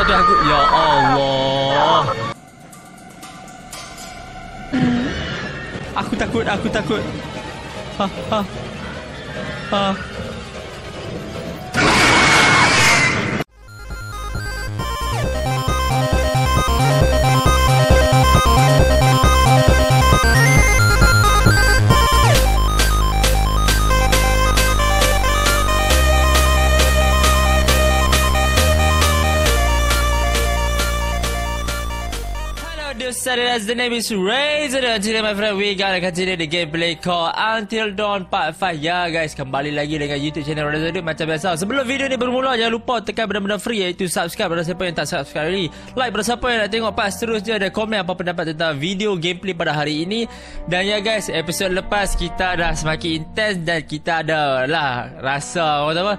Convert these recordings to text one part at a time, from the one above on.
ada aku. Ya Allah. Aku takut, aku takut. Ha ha. Ha. The name is Rezza Dude. Today my friend, we gotta continue the gameplay called Until Dawn Part 5. Ya guys, kembali lagi dengan YouTube channel Rezza Dude macam biasa. Sebelum video ni bermula, jangan lupa tekan benda-benda free, iaitu subscribe pada siapa yang tak subscribe ni, like pada siapa yang nak tengok part seterusnya, dan komen apa pendapat tentang video gameplay pada hari ini. Dan ya guys, episod lepas kita dah semakin intense, dan kita ada lah rasa orang apa,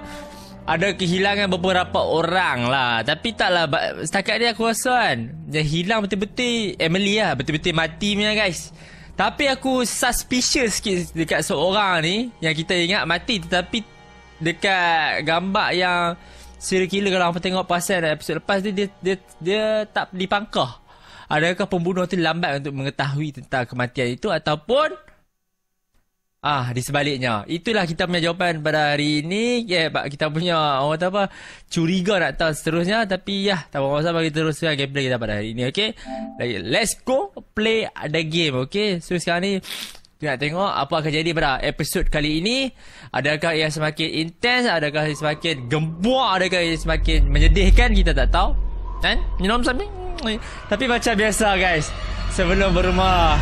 ada kehilangan beberapa orang lah. Tapi taklah, setakat ni aku rasa kan, yang hilang betul-betul Emily lah. Betul-betul mati punya guys. Tapi aku suspicious sikit dekat seorang ni, yang kita ingat mati, tetapi dekat gambar yang serial killer, kalau apa tengok pasal episod lepas tu, dia tak dipangkah. Adakah pembunuh tu lambat untuk mengetahui tentang kematian itu, ataupun di sebaliknya? Itulah kita punya jawapan pada hari ini. Kita punya orang tahu apa, curiga nak tahu seterusnya. Tapi ya, tak apa-apa, bagi teruskan gameplay kita pada hari ini. Okay, let's go play the game. Okay, so sekarang ni kita nak tengok apa akan jadi pada episod kali ini. Adakah ia semakin intense, adakah ia semakin gembuar, adakah ia semakin menyedihkan, kita tak tahu kan? You know something? Tapi macam biasa guys, sebelum berumah,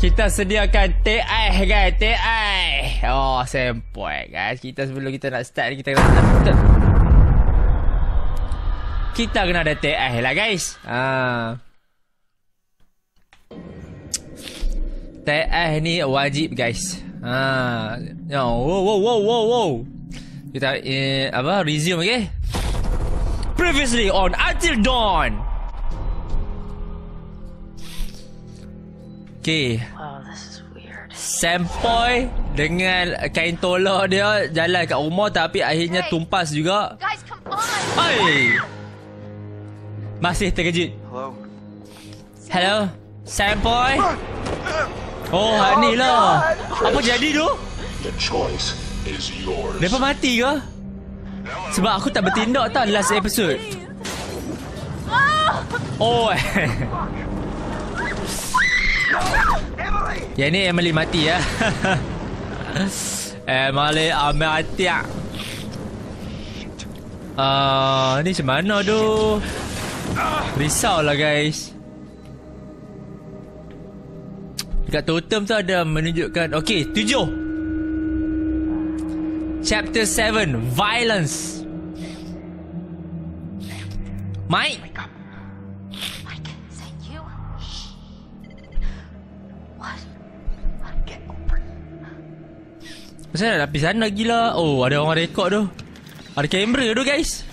kita sediakan TI guys, TI. Oh, sempoi guys. Kita sebelum kita nak start ni, kita kena ada TI lah guys. TI ni wajib guys. Wow. Kita resume okay. Previously on Until Dawn. Okay. Wow, this is weird. Sempoi dengan kain tolak dia jalan kat rumah, tapi akhirnya tumpas juga. Guys, come on. Hai. Masih terkejut. Hello. Hello. Sempoi. Oh, ni lah. Apa jadi tu? The choice is yours. Depa mati ke? Sebab aku tak bertindak tau last episode. Oh. Yang ni Emily mati ya. Emily mati ya. Ni macam mana tu? Risau lah guys. Dekat totem tu ada menunjukkan. Okay, 7. Chapter 7, Violence. Mike. Macam mana nak pergi sana gila? Oh, ada orang rekod tu. Ada kamera tu guys.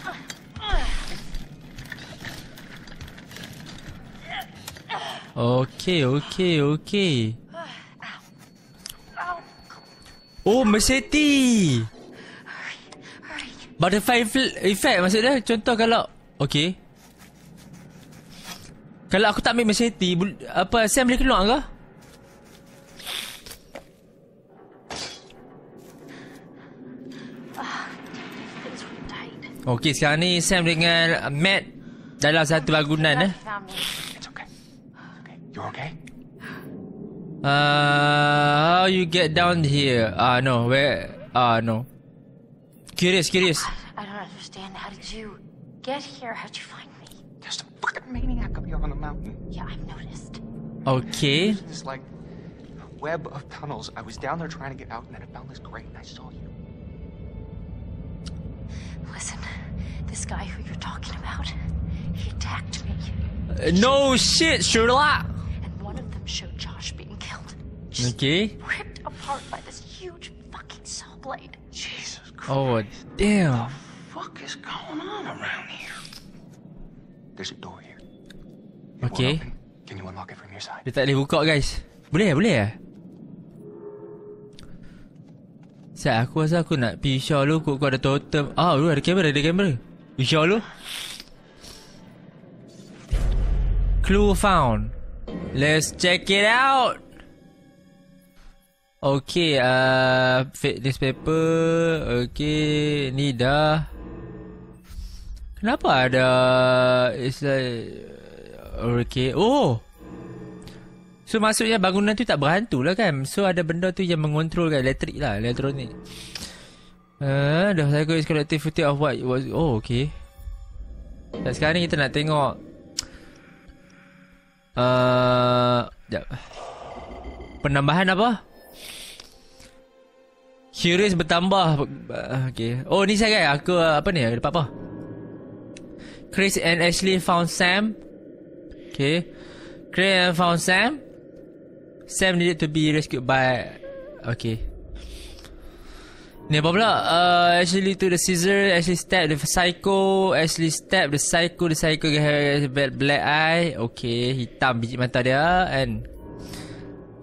Okay. Oh, Mercedes. Butterfly effect maksudnya. Contoh kalau okay, kalau aku tak ambil Mercedes, apa Sam boleh keluar ke? Okey, sekarang ni Sam dengan Matt dalam satu bangunan eh. It's okay. You okay? How you get down here? No, where? No. Curious. I don't understand. How did you get here? How'd you find me? Just a fucking maniac up here on the mountain. Yeah, I've noticed. Okay. It's like a web of tunnels. I was down there trying to get out, and then I found this grate, and I saw you. Listen, this guy who you're talking about, he attacked me. No shit, Sherlock. And one of them showed Josh being killed. Just okay. Ripped apart by this huge fucking saw blade. Jesus Christ. Oh damn. What the fuck is going on around here? There's a door here. It okay. Can you unlock it from your side? Dia tak boleh buka guys. Boleh. Saya aku rasa aku nak pisau dulu. Kau ada totem. Ada kamera. YOLO? Clue found. Let's check it out. Okay, fake this paper. Okay, ni dah. Kenapa ada? It's like okay. Oh. So maksudnya bangunan tu tak berhantu lah kan? So ada benda tu yang mengontrolkan elektrik lah, elektronik. The psycho is collective footage of what it was. Oh, okay. Dan sekarang ni kita nak tengok. Sekejap. Penambahan apa? Curious bertambah. Okay. Oh ni saya kan. Aku apa ni? Dapat apa? Chris and Ashley found Sam. Okay. Chris found Sam. Sam needed to be rescued by. Okay. Ni apa pula? Ashley to the scissor. Ashley stabbed the psycho. Ashley stabbed the psycho. The psycho has black eye. Okay. Hitam biji mata dia. And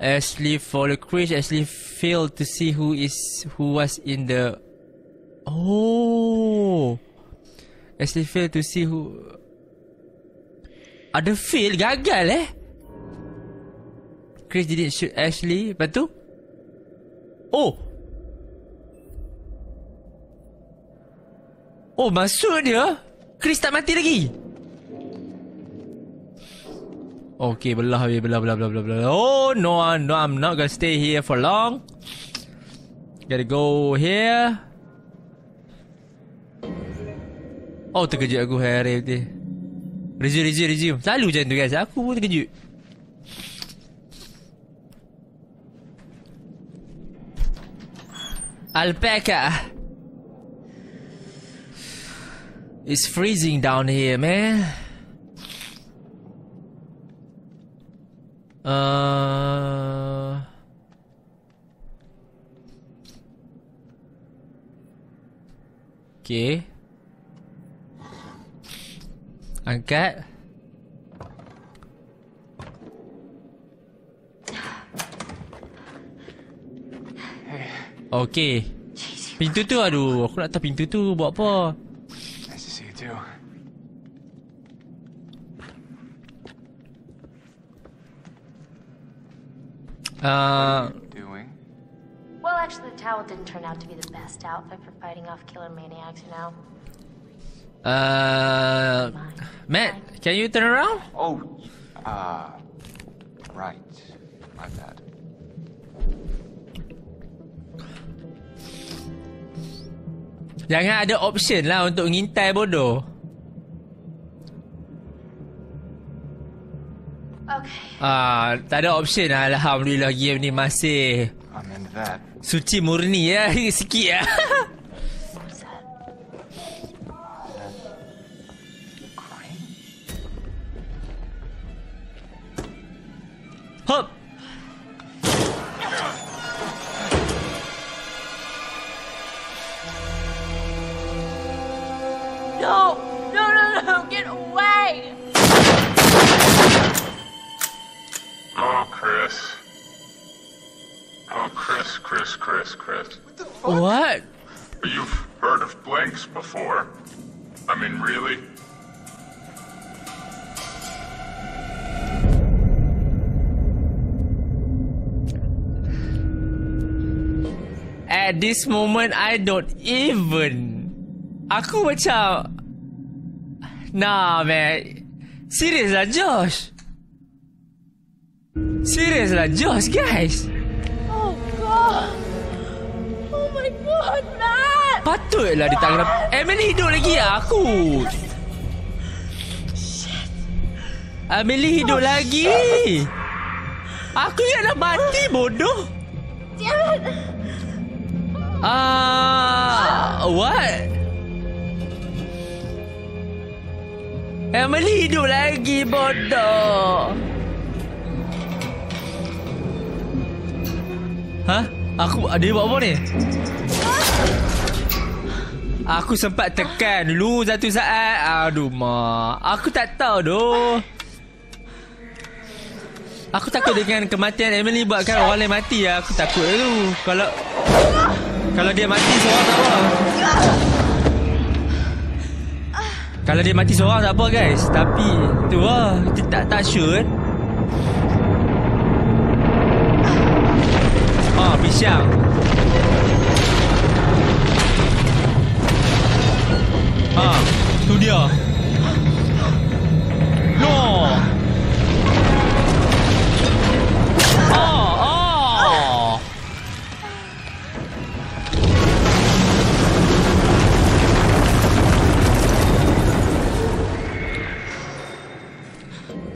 Ashley follow Chris. Ashley failed to see who was in the. Oh, Ashley failed to see who. Ada fail, gagal eh. Chris didn't shoot Ashley. Lepas tu, oh, oh maksud dia Chris tak mati lagi. Okay, belah. Oh no, I'm not gonna stay here for long. Gotta go here. Oh, terkejut aku hari ni. Resume. Selalu macam tu guys, aku pun terkejut. Alpaca. It's freezing down here, man. Okay. Angkat. Okay. Pintu tu, aduh, aku nak tahu pintu tu buat apa. Well, actually, the towel didn't turn out to be the best outfit for fighting off killer maniacs, you know. Matt, can you turn around? Oh, right. My bad. Jangan ada option lah untuk ngintai bodoh. Ah, tak ada option lah. Alhamdulillah game ni masih suci murni ya. Sikit lah. Hop. No, get away. Oh, Chris. What the fuck? What? You've heard of blanks before. I mean, really? At this moment, I don't even. Aku macam. Nah, man. Serious lah, Josh. Guys. Oh god. Oh my god, Matt. Patutlah dia tak kena. Emily hidup lagi lah aku. Shit. Emily hidup lagi. Shit. Aku yang dah mati bodoh. Damn it. What? Emily hidup lagi bodoh. Hah? Aku ada buat apa ni? Aku sempat tekan dulu satu saat. Aduh mak. Aku tak tahu doh. Aku takut dengan kematian Emily buatkan orang lain mati. Aku takut tu. Kalau dia mati seorang tak apa. Kalau dia mati seorang tak apa guys, tapi tu lah, kita tak sure kan. Oh, pisang. Ah, tu dia. No. Oh, oh.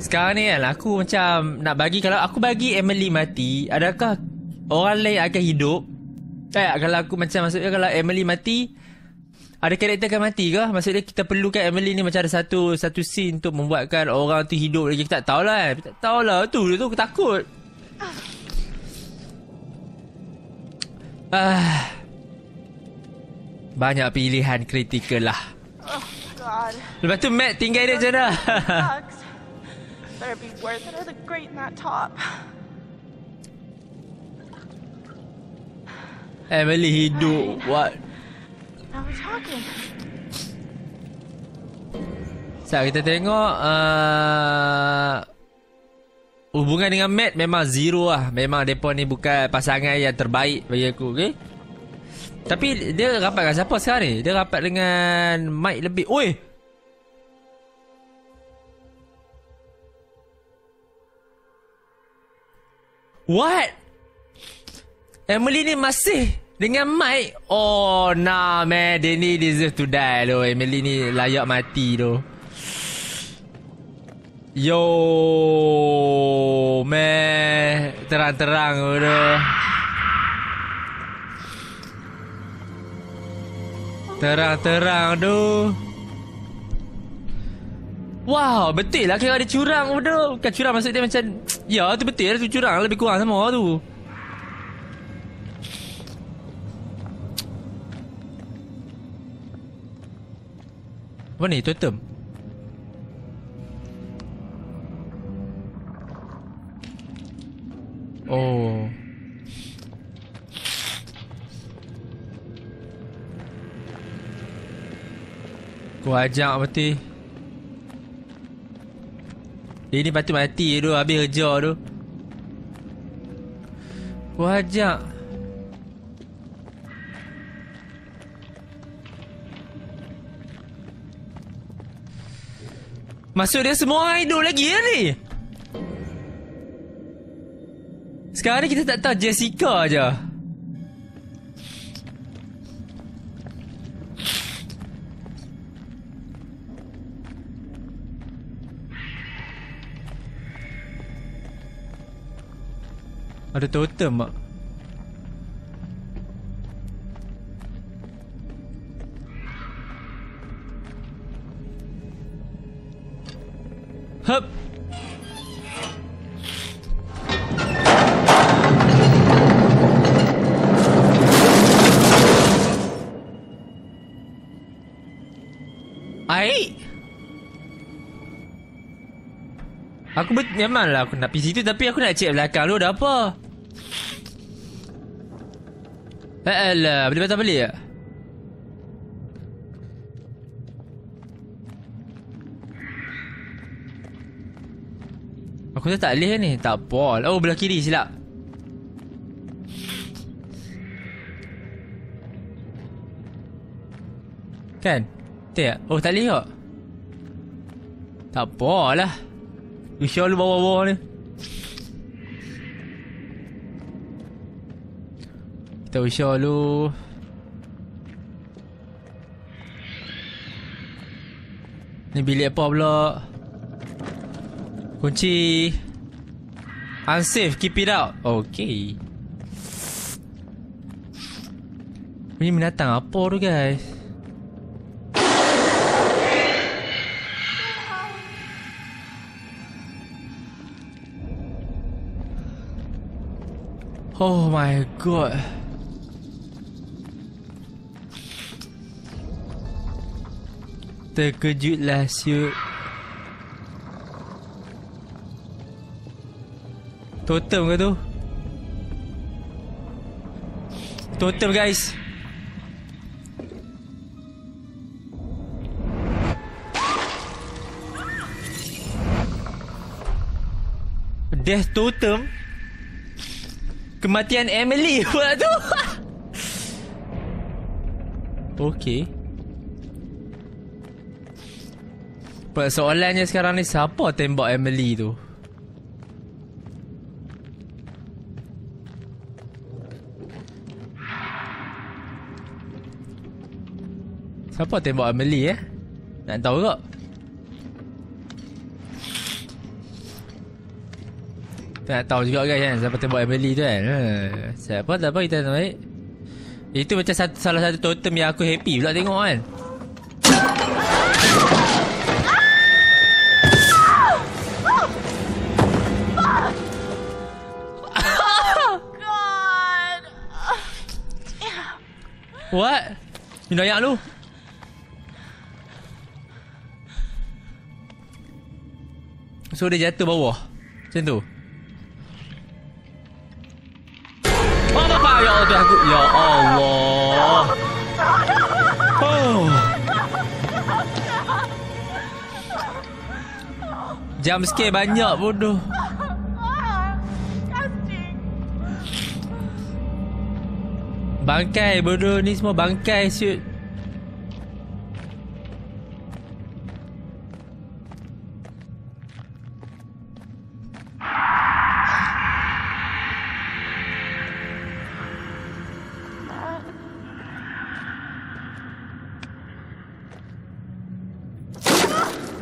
Sekarang ni kan aku macam nak bagi, kalau aku bagi Emily mati, adakah orang lain akan hidup? Tak, kalau aku macam maksudnya kalau Emily mati, ada karakter akan mati ke? Maksudnya kita perlukan Emily ni macam ada satu scene untuk membuatkan orang tu hidup lagi. Kita tak tahulah kan? Kita tak tahulah. Tu aku takut. Ah. Banyak pilihan kritikal lah. Oh god. Lepas tu Matt tinggal dia je dah. Better be worth it or the grate in that top. Emily hidup. What? Now we're talking. Sekejap kita tengok hubungan dengan Matt memang zero lah. Memang mereka ni bukan pasangan yang terbaik bagi aku, okay? Tapi dia rapat dengan siapa sekarang ni? Dia rapat dengan Mike lebih. Oi! What? Emily ni masih dengan Mike? Oh nah man, dia ni deserve to die doh. Emily ni layak mati doh. Yo man, terang-terang doh. Terang-terang doh. Wow, betul lah kira dia curang doh. Bukan curang maksud dia macam, ya tu betul lah, tu curang lebih kurang sama tu. Apa ni? Totem? Oh. Aku ajak mati. Dia ni patut mati tu. Habis kerja tu. Aku ajak. Maksud dia semua orang hidup lagi ya ni? Sekarang ni kita tak tahu Jessica je. Ada totem tak? Hup. Aik. Aku memanglah aku nak pergi situ, tapi aku nak cek belakang dulu dah apa. Alah, boleh patah balik tak? Aku tak boleh ni. Tak apa. Oh, belah kiri silap. Kan? Tak? Oh, tak boleh tak? Tak apalah. Usah lu bawah-bawah ni. Kita usah lu. Ni bilik apa pula? Kunci. Unsafe, keep it out. Okay. Ini binatang apa tu guys? Oh my god. Terkejutlah siut. Totem ke tu? Totem guys. Death Totem. Kematian Emily pula tu. Okay. Soalannya sekarang ni, siapa tembak Emily tu? Siapa tembak Emily eh? Nak tahu tak? Kita nak tahu juga guys kan, siapa tembak Emily tu kan. Siapa tak apa kita nak baik. Itu macam satu, salah satu totem yang aku happy pula tengok kan. What? You dayak lu? So dia jatuh bawah macam tu. Oh bapa, ya Allah aku, ya Allah. Oh. Jump scare banyak bodoh. Bangkai bodoh ni, semua bangkai shoot.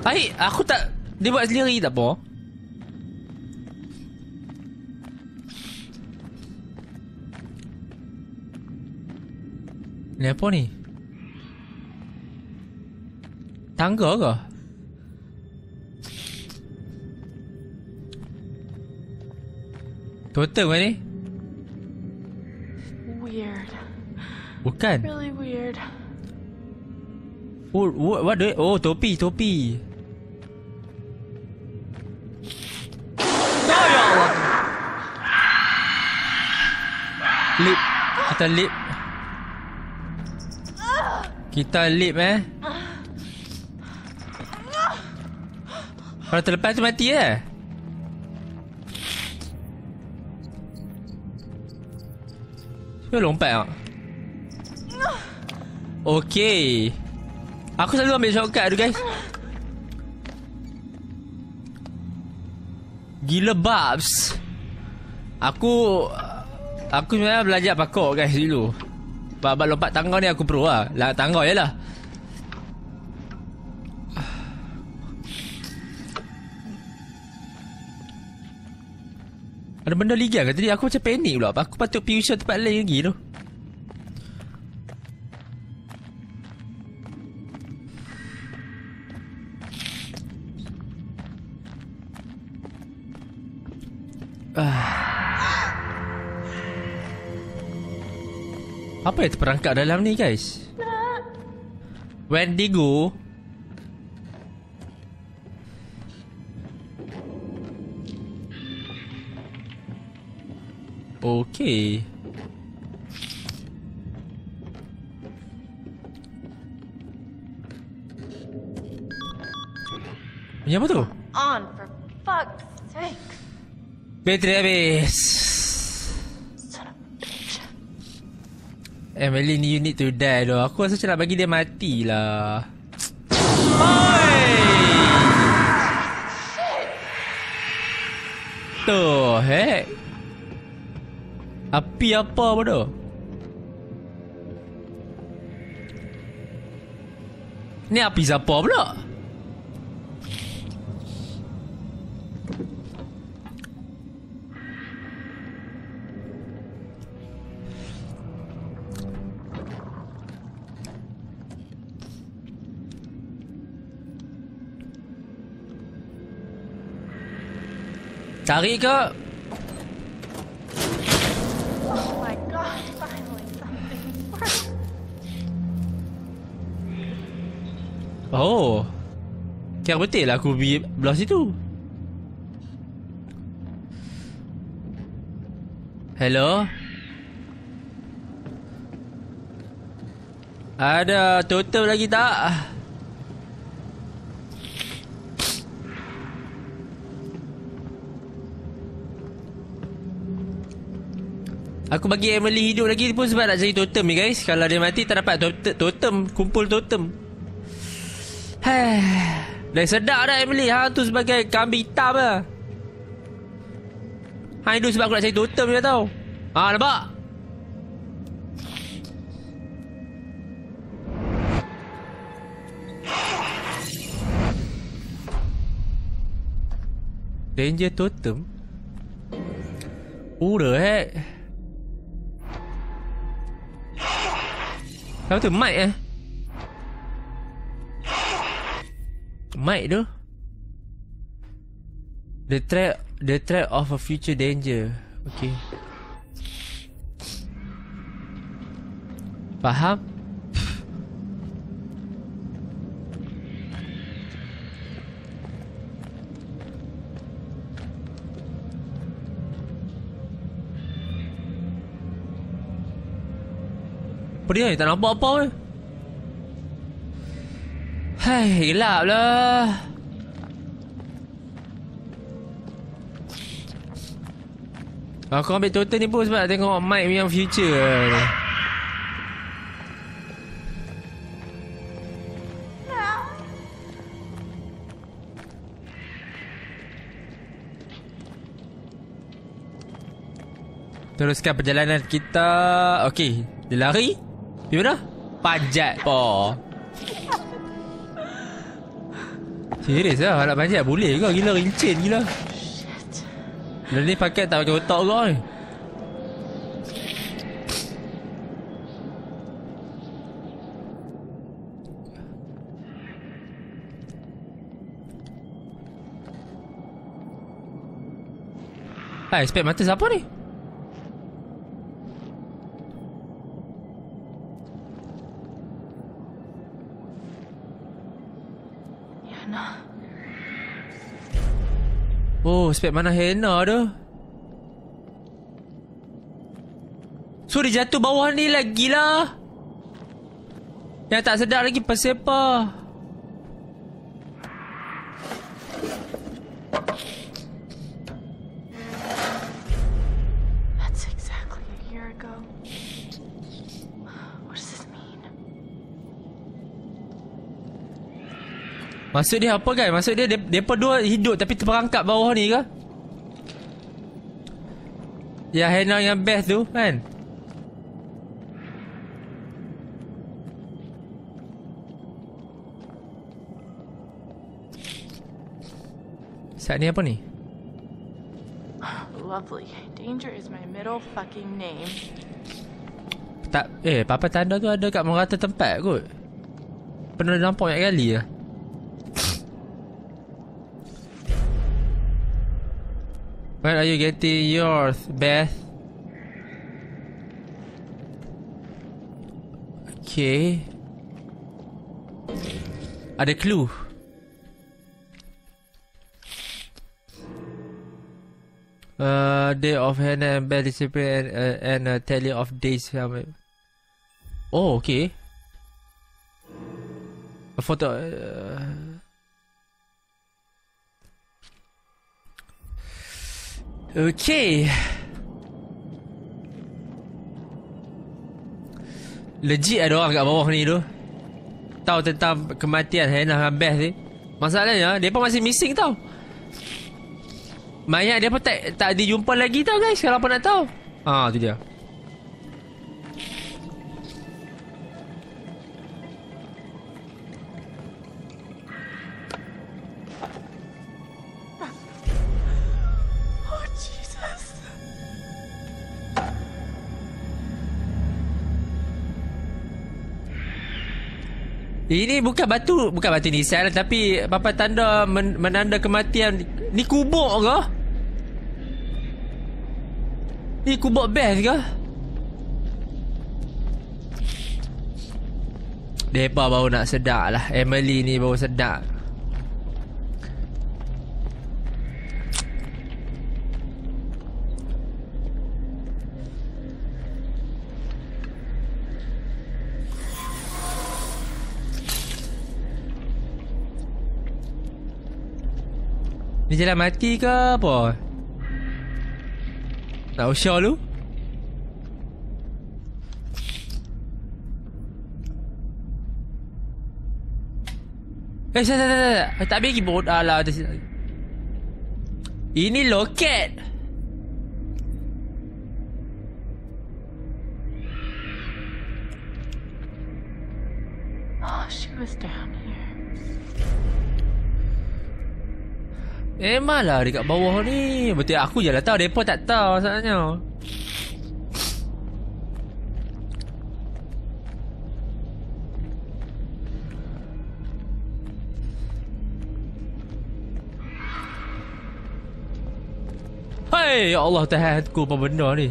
Baik, aku tak, dia buat sendiri tak apa. Ni apa ni? Tangga ke? Totem kan ni? Weird. Bukan. Really weird. Oh, what do? Oh, topi, topi. Ya Allah. Lip, kita lip. Kita lip eh. Kalau terlepas tu mati eh. Dia lompat tak? Okay. Aku selalu ambil shortcut tu guys. Gila babs. Aku sebenarnya belajar parkour guys dulu. Abang lompat tangga ni aku pro lah. Tangga je lah. Ada benda ligan ke tadi? Aku macam panik pula. Aku patut future tempat lain lagi tu. Apa yang terperangkap dalam ni guys? Wendigo. Okay. Yang apa tu? On for fuck's sake. Bateri habis. Emily ni you need to die doh. Aku rasa macam nak bagi dia mati lah. Oi! Tuh, heck. Api apa bodoh? Ni api siapa pula? Tarik ke? Oh my god, finally something worked. Oh. Kira betul lah aku pergi belah situ. Hello? Ada totem lagi tak? Aku bagi Emily hidup lagi pun sebab nak cari totem ni guys. Kalau dia mati tak dapat totem. Kumpul totem. Dah sedap dah Emily. Hang tu sebagai kambing hitam lah. Hang hidup sebab aku nak cari totem ni tau. Haa nampak? Danger totem? Who the heck? Siapa tu? Mike eh? Mike tu? The threat of a future danger. Okay. Faham? Pedih ni tak nampak apa ni. Hai, gelap lah. Aku ambil totem ni pun sebab nak tengok Mike yang future lah. Teruskan perjalanan kita. Okey, dia lari. Pergi mana? Panjat po. Serius lah nak panjat boleh kau. Gila rincin gila. Dia ni pakai tak pakai otak kau ni. Hai, spek mata siapa ni? Oh, spek mana Hannah tu? So, dia jatuh bawah ni lagi lah. Yang tak sedap lagi persepa. That's exactly a year ago. What does this mean? Maksud dia apa guys? Maksud dia depa dua hidup tapi terperangkap bawah ni ke? Ya Hannah yang Beth tu kan. Saat ni apa ni? Lovely. Danger is my middle fucking name. Tak papa tanda tu ada kat merata tempat kot. Pernah nampak banyak kali lah. Where are you getting yours, Beth? Okay. Ada clue. Day of Hannah and Beth disappear and a tally of days. Oh, okay. A photo. Okay. Legit ada orang kat bawah ni tu tahu tentang kematian Hannah dan Beth ni. Masalahnya depa masih missing tau. Mayat depa tak dijumpa lagi tau guys. Kalau apa nak tahu. Ah tu dia. Ini bukan batu nisan tapi apa tanda menanda kematian. Ni kubur ke? Ni kubur Beth ke? Depa baru nak sedap lah. Emily ni baru sedap. Ni jalan mati ke apa? Nak usah lu? Tak bagi bodoh lah. Ini loket. Oh, she was down here. Memanglah dekat bawah ni. Betul aku je lah tahu. Mereka tak tahu masalahnya. Hei, ya Allah, tahan aku apa benda ni.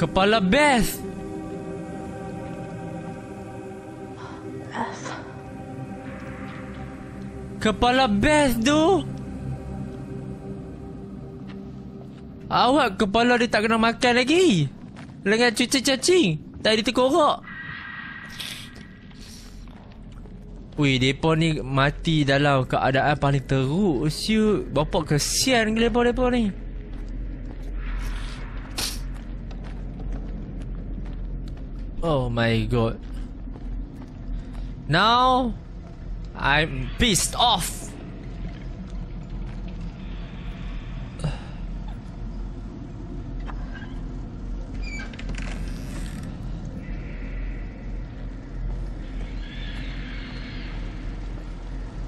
Kepala Beth. Beth. Kepala Beth tu. Awak kepala dia tak kena makan lagi. Lengan cacing-cacing. Tak ditekorak. Weh, mereka ni mati dalam keadaan paling teruk. Siut. Bapak kesian gila mereka ni. Oh my god. Now I'm pissed off.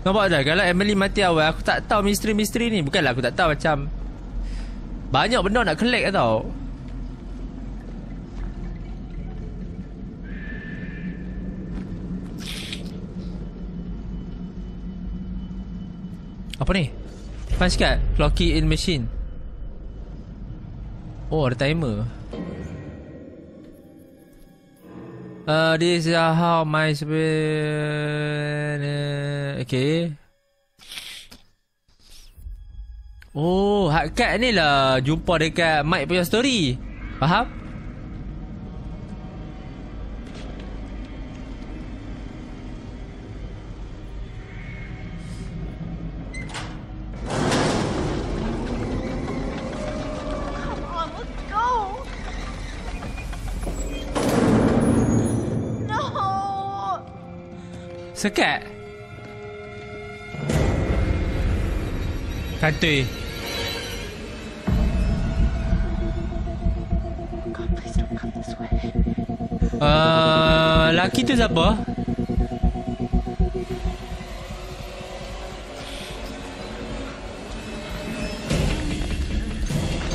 Nampak dah kalau Emily mati awal. Aku tak tahu misteri-misteri ni. Bukanlah aku tak tahu, macam banyak benda nak collect tau. Apa ni? Punch card. Clocking in machine. Oh, ada timer. This is how my... Okay. Oh, hard card ni lah. Jumpa dekat Mike punya story. Faham? Sekat kantoi. Laki tu siapa?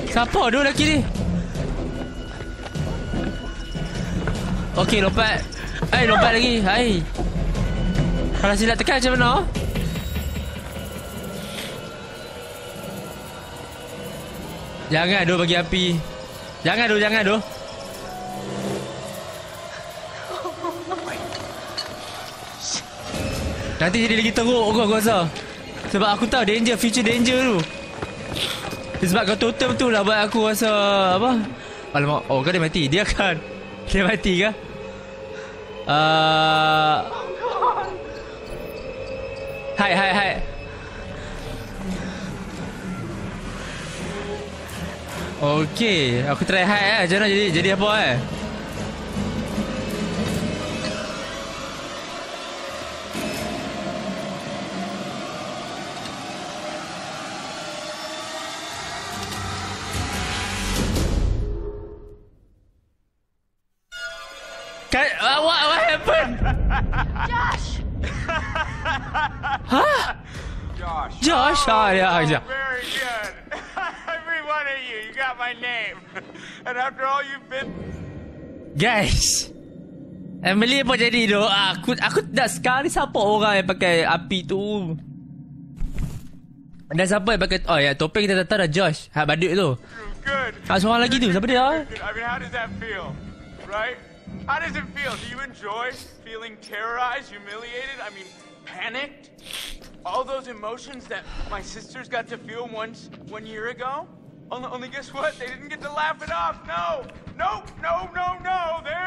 Siapa tu laki ni? Okey, lompat. Hai, lompat lagi. Hai. Kalau silap tekan macam mana? Jangan doh bagi api. Jangan doh, jangan doh. Nanti jadi lagi teruk aku rasa. Sebab aku tahu danger, future danger tu. Sebab kau totem tu lah buat aku rasa apa? Alamak, oh kau dia mati. Dia kan. Dia mati ke? Hai, hai, hai. Okey, aku try hide lah. Macam mana jadi apa eh? What happened? Josh! Huh? Josh. Josh. Oh, yeah, yeah. Very good. Every one of you, you got my name. And after all you've been... Guys, Emily apa jadi tu? Aku dah sekali siapa orang yang pakai api tu. Dan siapa yang pakai... Oh ya, yeah, topeng kita tak tahu dah Josh. Hak badut tu. Seorang lagi tu, siapa dia? I mean, how does that feel? Right? How does it feel? Do you enjoy feeling terrorized, humiliated? I mean... Panicked? All those emotions that my sisters got to feel once, 1 year ago? Only guess what? They didn't get to laugh it off. No! No! No! No! No! They're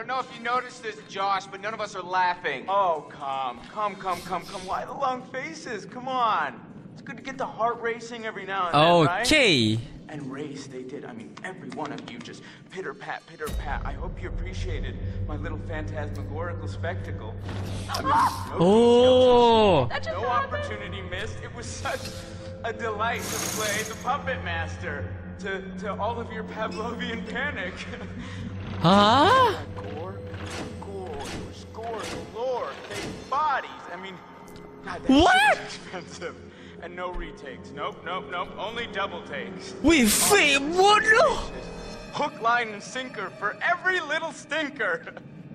don't know if you noticed this, Josh, but none of us are laughing. Oh, come. Why the long faces? Come on. It's good to get the heart racing every now and then, right? Okay. And race they did. I mean, every one of you just pitter-pat, pitter-pat. I hope you appreciated my little phantasmagorical spectacle. I mean, no details, no opportunity missed. It was such a delight to play the puppet master to all of your Pavlovian panic. Huh? Gore, lore, fake bodies. I mean, God, that's what? Expensive. And no retakes. Nope. Only double takes. We fake what? Hook, line, and sinker for every little stinker.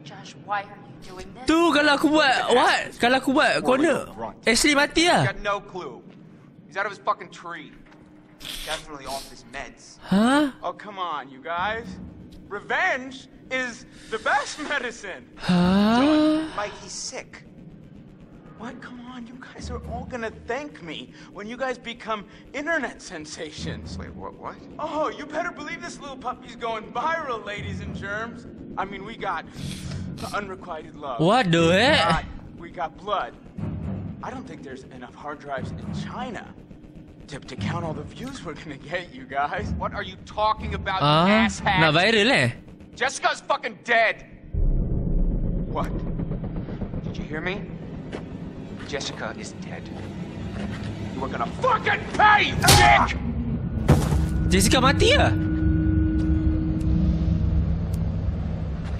Josh, why are you doing this? Tu kalau aku buat what? Kalau aku buat corner. Ashley mati ah. Got no clue. He's out of his fucking tree. Definitely off his meds. Huh? Oh, come on, you guys. Revenge is the best medicine. Huh? Mike, he's sick. What? Come on, you guys are all gonna thank me when you guys become internet sensations. Wait, what? Oh, you better believe this little puppy's going viral, ladies and germs. I mean, we got unrequited love. What do it? We got blood. I don't think there's enough hard drives in China to count all the views we're gonna get, you guys. What are you talking about, you asshat? Nah, viral eh? Jessica's fucking dead. What? Did you hear me? Jessica is dead. You are gonna fucking pay, dick! Jessica mati ya?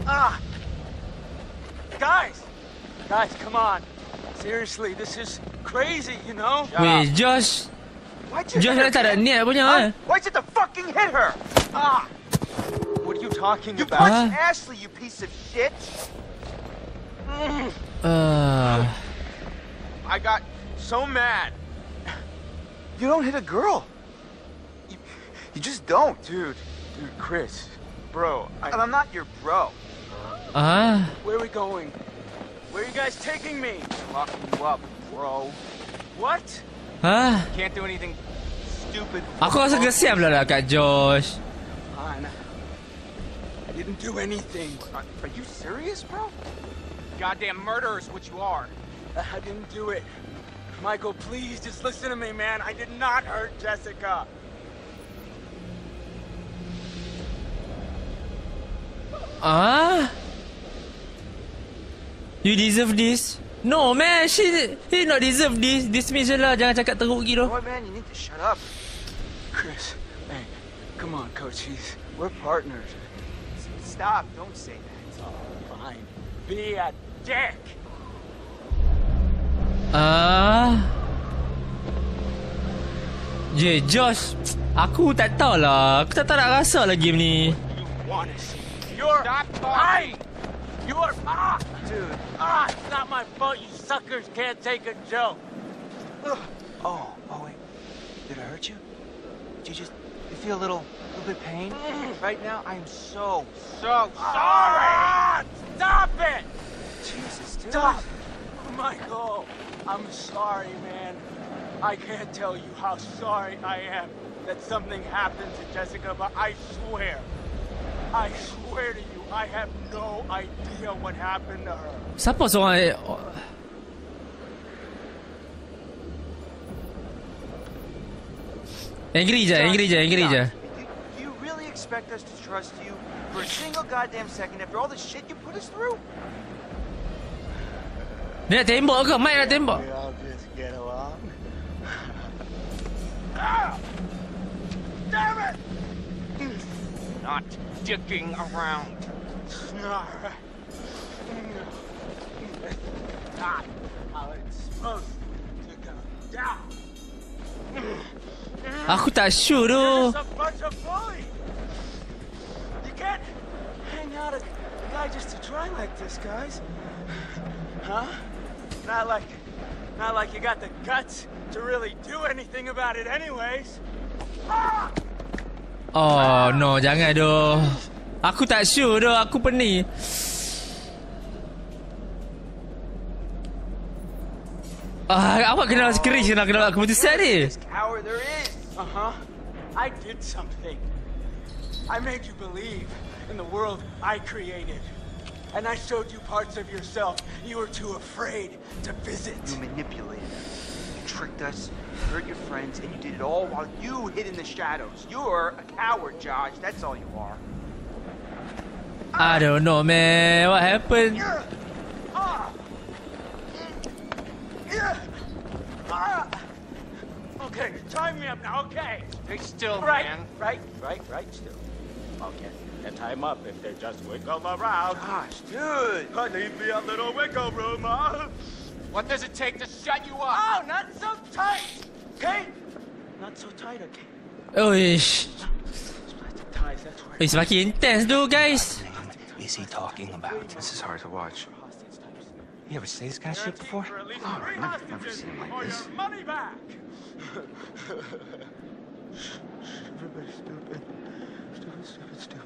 Ah! Guys, come on. Seriously, this is crazy, you know? Wait, Josh. Josh dah tak ada niat punya kan? Why did the fucking hit her? Ah! What are you talking about? You punched Ashley, you piece of shit! I got so mad. You don't hit a girl. You just don't, dude. Chris, bro, and I'm not your bro. Where are we going? Where are you guys taking me? Locking you up, bro. What? Huh? Can't do anything stupid. Aku rasa gesiam lah dekat Josh. I didn't do anything. Are you serious, bro? Goddamn murderer is what you are. I didn't do it. Michael, please, just listen to me, man. I did not hurt Jessica. You deserve this. No, man, he not deserve this. Dismiss je lah, jangan cakap teruk gitu. No, man, you need to shut up. Chris, hey, come on, coach. We're partners. Stop, don't say that. Oh, fine. Be a dick. Josh, aku tak tahulah. Aku tak nak rasa lah game ni. You're lying. You're dude. It's not my fault. You suckers can't take a joke. Oh, wait. Did I hurt you? Did you just feel a little bit of pain? Right now, I'm so sorry. Stop it. Jesus, dude. Stop, Michael. I'm sorry, man. I can't tell you how sorry I am that something happened to Jessica, but I swear to you, I have no idea what happened to her. Siapa seorang... Angry je. Do you really expect us to trust you for a single goddamn second after all the shit you put us through? Dia nak tembak ke? Mike nak tembak. Damn it! Not dicking around. Not how it's supposed to go down. Aku tak sure tu. You can't hang out with a guy just to try like this, guys. Huh? Not like you got the guts to really do anything about it anyways. Oh no, jangan doh. Aku tak sure doh, aku pening. Awak kena cringe nak kena keputusan ni. I did something. I made you believe in the world I created. and I showed you parts of yourself you were too afraid to visit. You manipulated us. You tricked us, you hurt your friends, and you did it all while you hid in the shadows. You're a coward, Josh. That's all you are. I don't know, man. What happened? Okay, time me up now, okay? Stay still, man. Right, still. Okay, then time up if they just wiggle around. Gosh, dude. Leave me a little wiggle room, huh? What does it take to shut you up? Oh, not so tight, okay? Not so tight, okay? Oh, ish. It's fucking intense, dude, guys. What is he talking about? This is hard to watch. You ever see this kind of shit before? Oh, I've never seen him like this. Everybody's stupid. Stupid.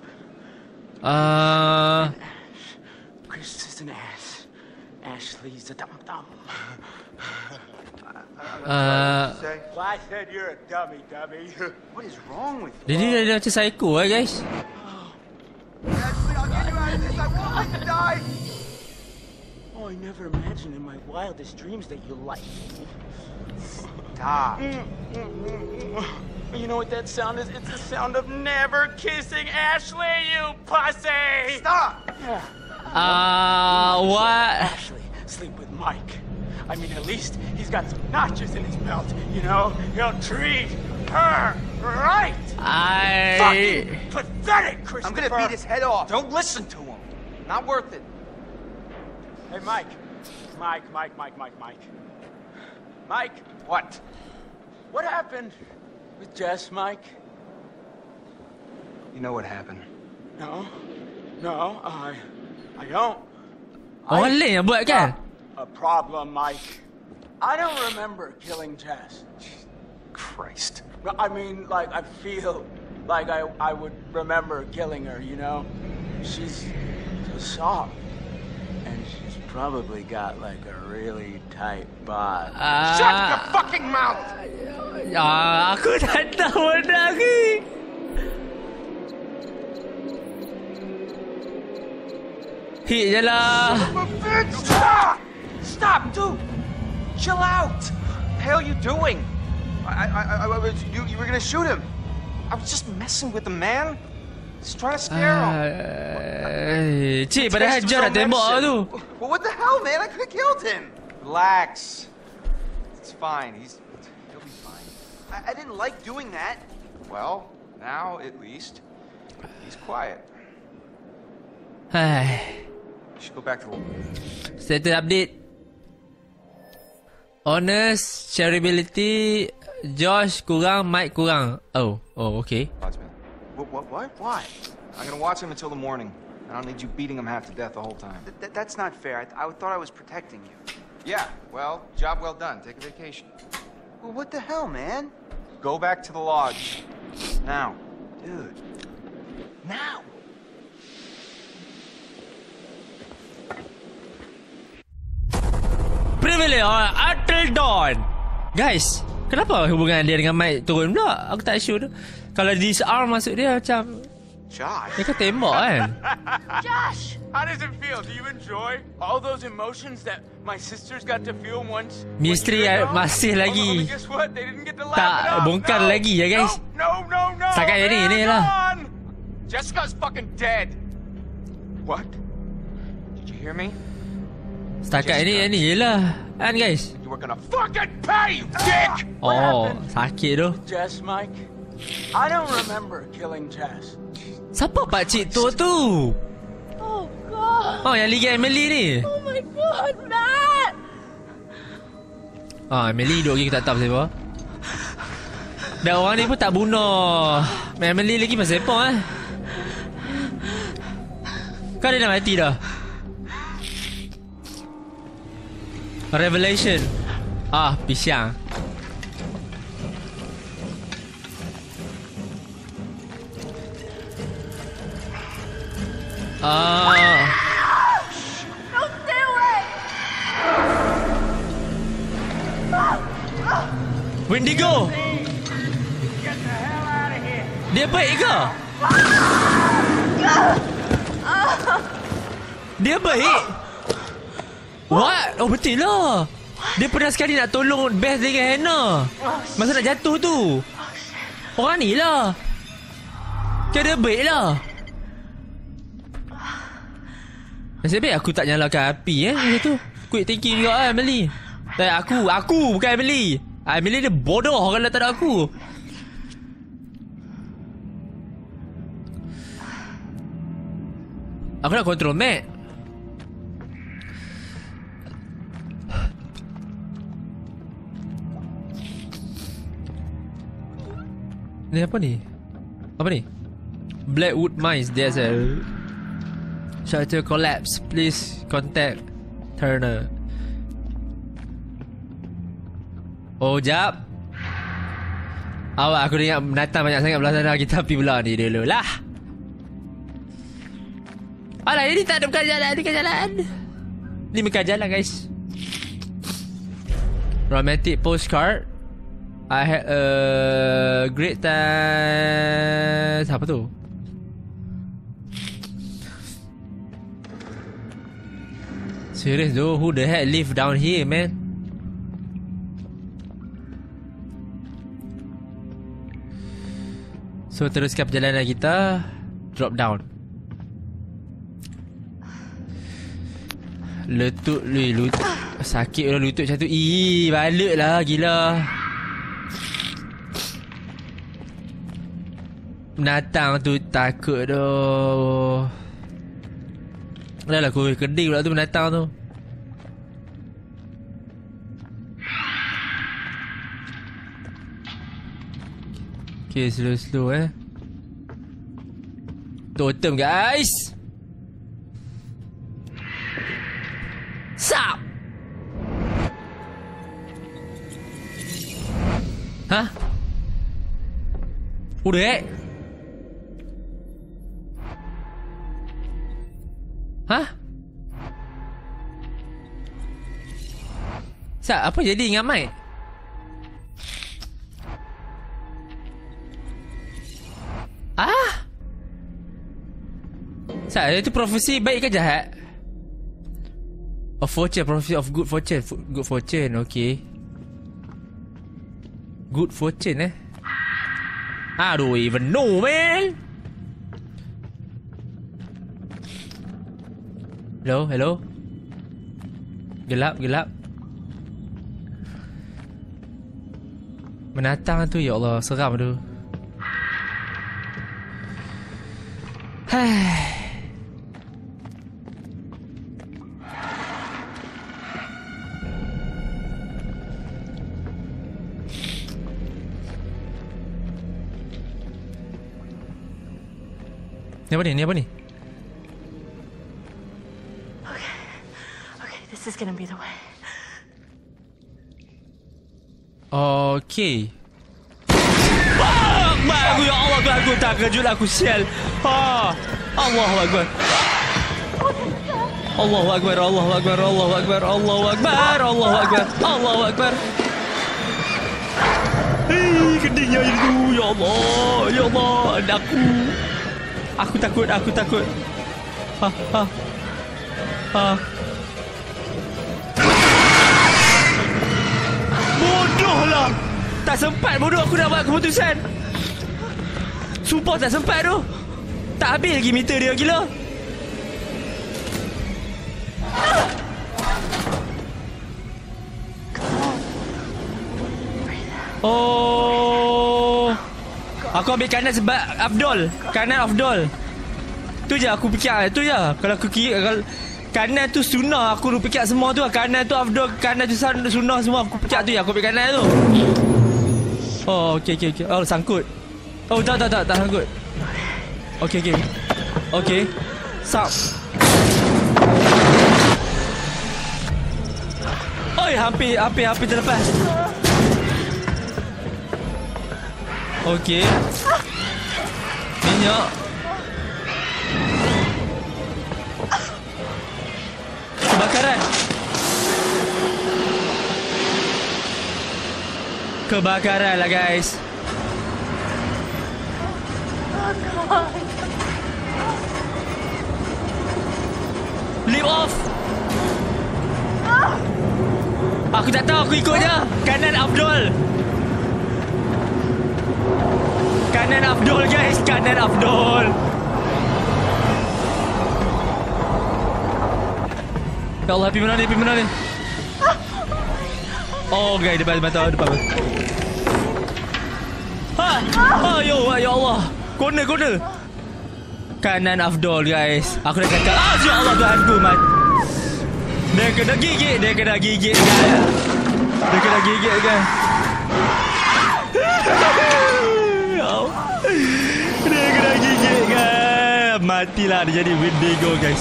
Chris is an ass. Ashley's a dum-dum. Well, I said you're a dummy, dummy. What is wrong with you? Did you just say cool, guys? Ashley, I'll get you out of this. I won't let you die. Oh, I never imagined in my wildest dreams that you liked me. Stop. You know what that sound is? It's the sound of never kissing Ashley, you pussy! Stop! What? Ashley, sleep with Mike. I mean, at least he's got some notches in his belt, you know? He'll treat her right! Fucking pathetic, Christopher! I'm gonna beat his head off. Don't listen to him. Not worth it. Hey, Mike. Mike? What? What happened with Jess, Mike? You know what happened? No. No, I don't. A problem, Mike. I don't remember killing Jess. Christ. I mean, like, I feel like I would remember killing her, you know? She's so soft. And she's probably got like a really tight butt. Shut your fucking mouth! Aku tak tahu lagi. Stop! Stop, dude! Chill out! What the hell are you doing? You were gonna shoot him. I was just messing with the man. Just trying to scare him. But I had what the hell, man? I could have killed him. Relax. It's fine. He'll be fine. I didn't like doing that. Well, now at least he's quiet. You should go back to the status update. Honest, shareability, Josh kurang, Mike kurang. Oh, okay. What? Why? I'm gonna watch him until the morning. I don't need you beating him half to death the whole time. That's not fair. I thought I was protecting you. Yeah, well, job well done. Take a vacation. Well, what the hell, man? Go back to the lodge. Now. Dude. Now! Privilege on Until Dawn! Guys, kenapa hubungan dia dengan Mike turun pula? Aku tak sure dah. Kalau disarm masuk dia macam Josh. Dia kena tembak kan. Josh, how does it feel? Do you enjoy all those emotions that my sisters got to feel once? Misteri masih lagi. Tak bongkar lagi ya guys. No. Sakai jadi inilah. Jessica's fucking dead. What? Did you hear me? Setakat ni lah. Kan guys. You were gonna fucking pay, you dick. Oh, sakit tu. Jess, Mike. I don't remember killing Jess. Siapa pakcik tua tu? Oh god. Oh, yang liga Emily ni. Oh my god, Matt. Emily duduk lagi tak tahu pasal apa. Dan orang ni pun tak bunuh. Emily lagi pasal apa eh? Kan dia dah mati dah. Revelation. Pisang. Don't do it. Wendigo. Get the hell out of here. Dia baik ke? Dia baik. What? Oh betul lah. Dia pernah sekali nak tolong Beth dengan Hannah masa nak jatuh tu. Orang ni lah. Dia baik lah. Nasib baik aku tak nyalakan api masa tu. Quick thinking juga kan Emily. Tak, aku bukan Emily. Emily dia bodoh kalau tak ada aku. Aku nak kontrol Matt. Ni apa ni? Apa ni? Blackwood mines. There's a shelter collapse. Please contact Turner. Oh jap. Awak aku ingat Nathan banyak sangat belah sana. Kita pergi belah ni dulu lah. Alah ini tak ada bukan jalan. Ini bukan jalan. Ini bukan jalan guys. Romantic postcard. I had a great time. Apa tu? Serious though. Who the heck live down here man? So teruskan perjalanan kita. Drop down. Lutut lu sakit orang lutut macam tu. Ih, baliklah gila. Menatang tu takut doh. Dah lah aku keding pula tu menatang tu. Okay, slow-slow Totem guys. Sup? Huh? Who the heck? Huh? Sat, apa jadi dengan Mike? Ah? Sat, itu profesi baik ke jahat? A fortune, prophecy of good fortune. Good fortune, okay. Good fortune I don't even know man. Hello, hello. Gelap, gelap. Menatang tu, ya Allah, seram tu. Hai. Ni apa ni? Ni apa ni? Okay. Okay, this is gonna be the way. Okay. Ah, aku ya Allah aku terkejut aku sial. Ah, Allahu Akbar. Allahu Akbar, Allahu Akbar, Allahu Akbar, Allahu Akbar, Allahu Akbar, Allahu Akbar. Hei, kedingnya itu ya Allah, ya Allah, aku. Aku takut, aku takut. Bodohlah. Tak sempat bodoh aku nak buat keputusan. Sumpah tak sempat tu. Tak habis lagi meter dia gila. Oh. Aku ambil kanan sebab Abdul. Kanan Abdul. Tu je aku fikir. Tu je. Kalau aku kira kalau kanan tu sunnah aku fikir semua tu. Kanan tu Abdul, kanan tu sunnah semua aku fikir tu je. Aku ambil kanan tu. Oh, okey okey okey. Oh, sangkut. Oh, tak sangkut. Okey okey. Okey. Sup. Oi, hampir terlepas. Okey. Minyak. Kebakaran lah guys. Oh, Aku tak tahu, aku ikut je. Kanan Abdul. Kanan Abdul guys, kanan Abdul. Ya Allah, pergi mana ni, pergi mana ni? Oh guys, depan tu, depan tu. Ha! Ayo, ya Allah. Corner, corner. Kanan Abdul guys. Aku dah kata, ah ya Allah, Tuhan ku mati. Dia kena gigit, guys. Dia kena gigit guys. Dia kena gigit guys. Matilah dia jadi Wendigo guys.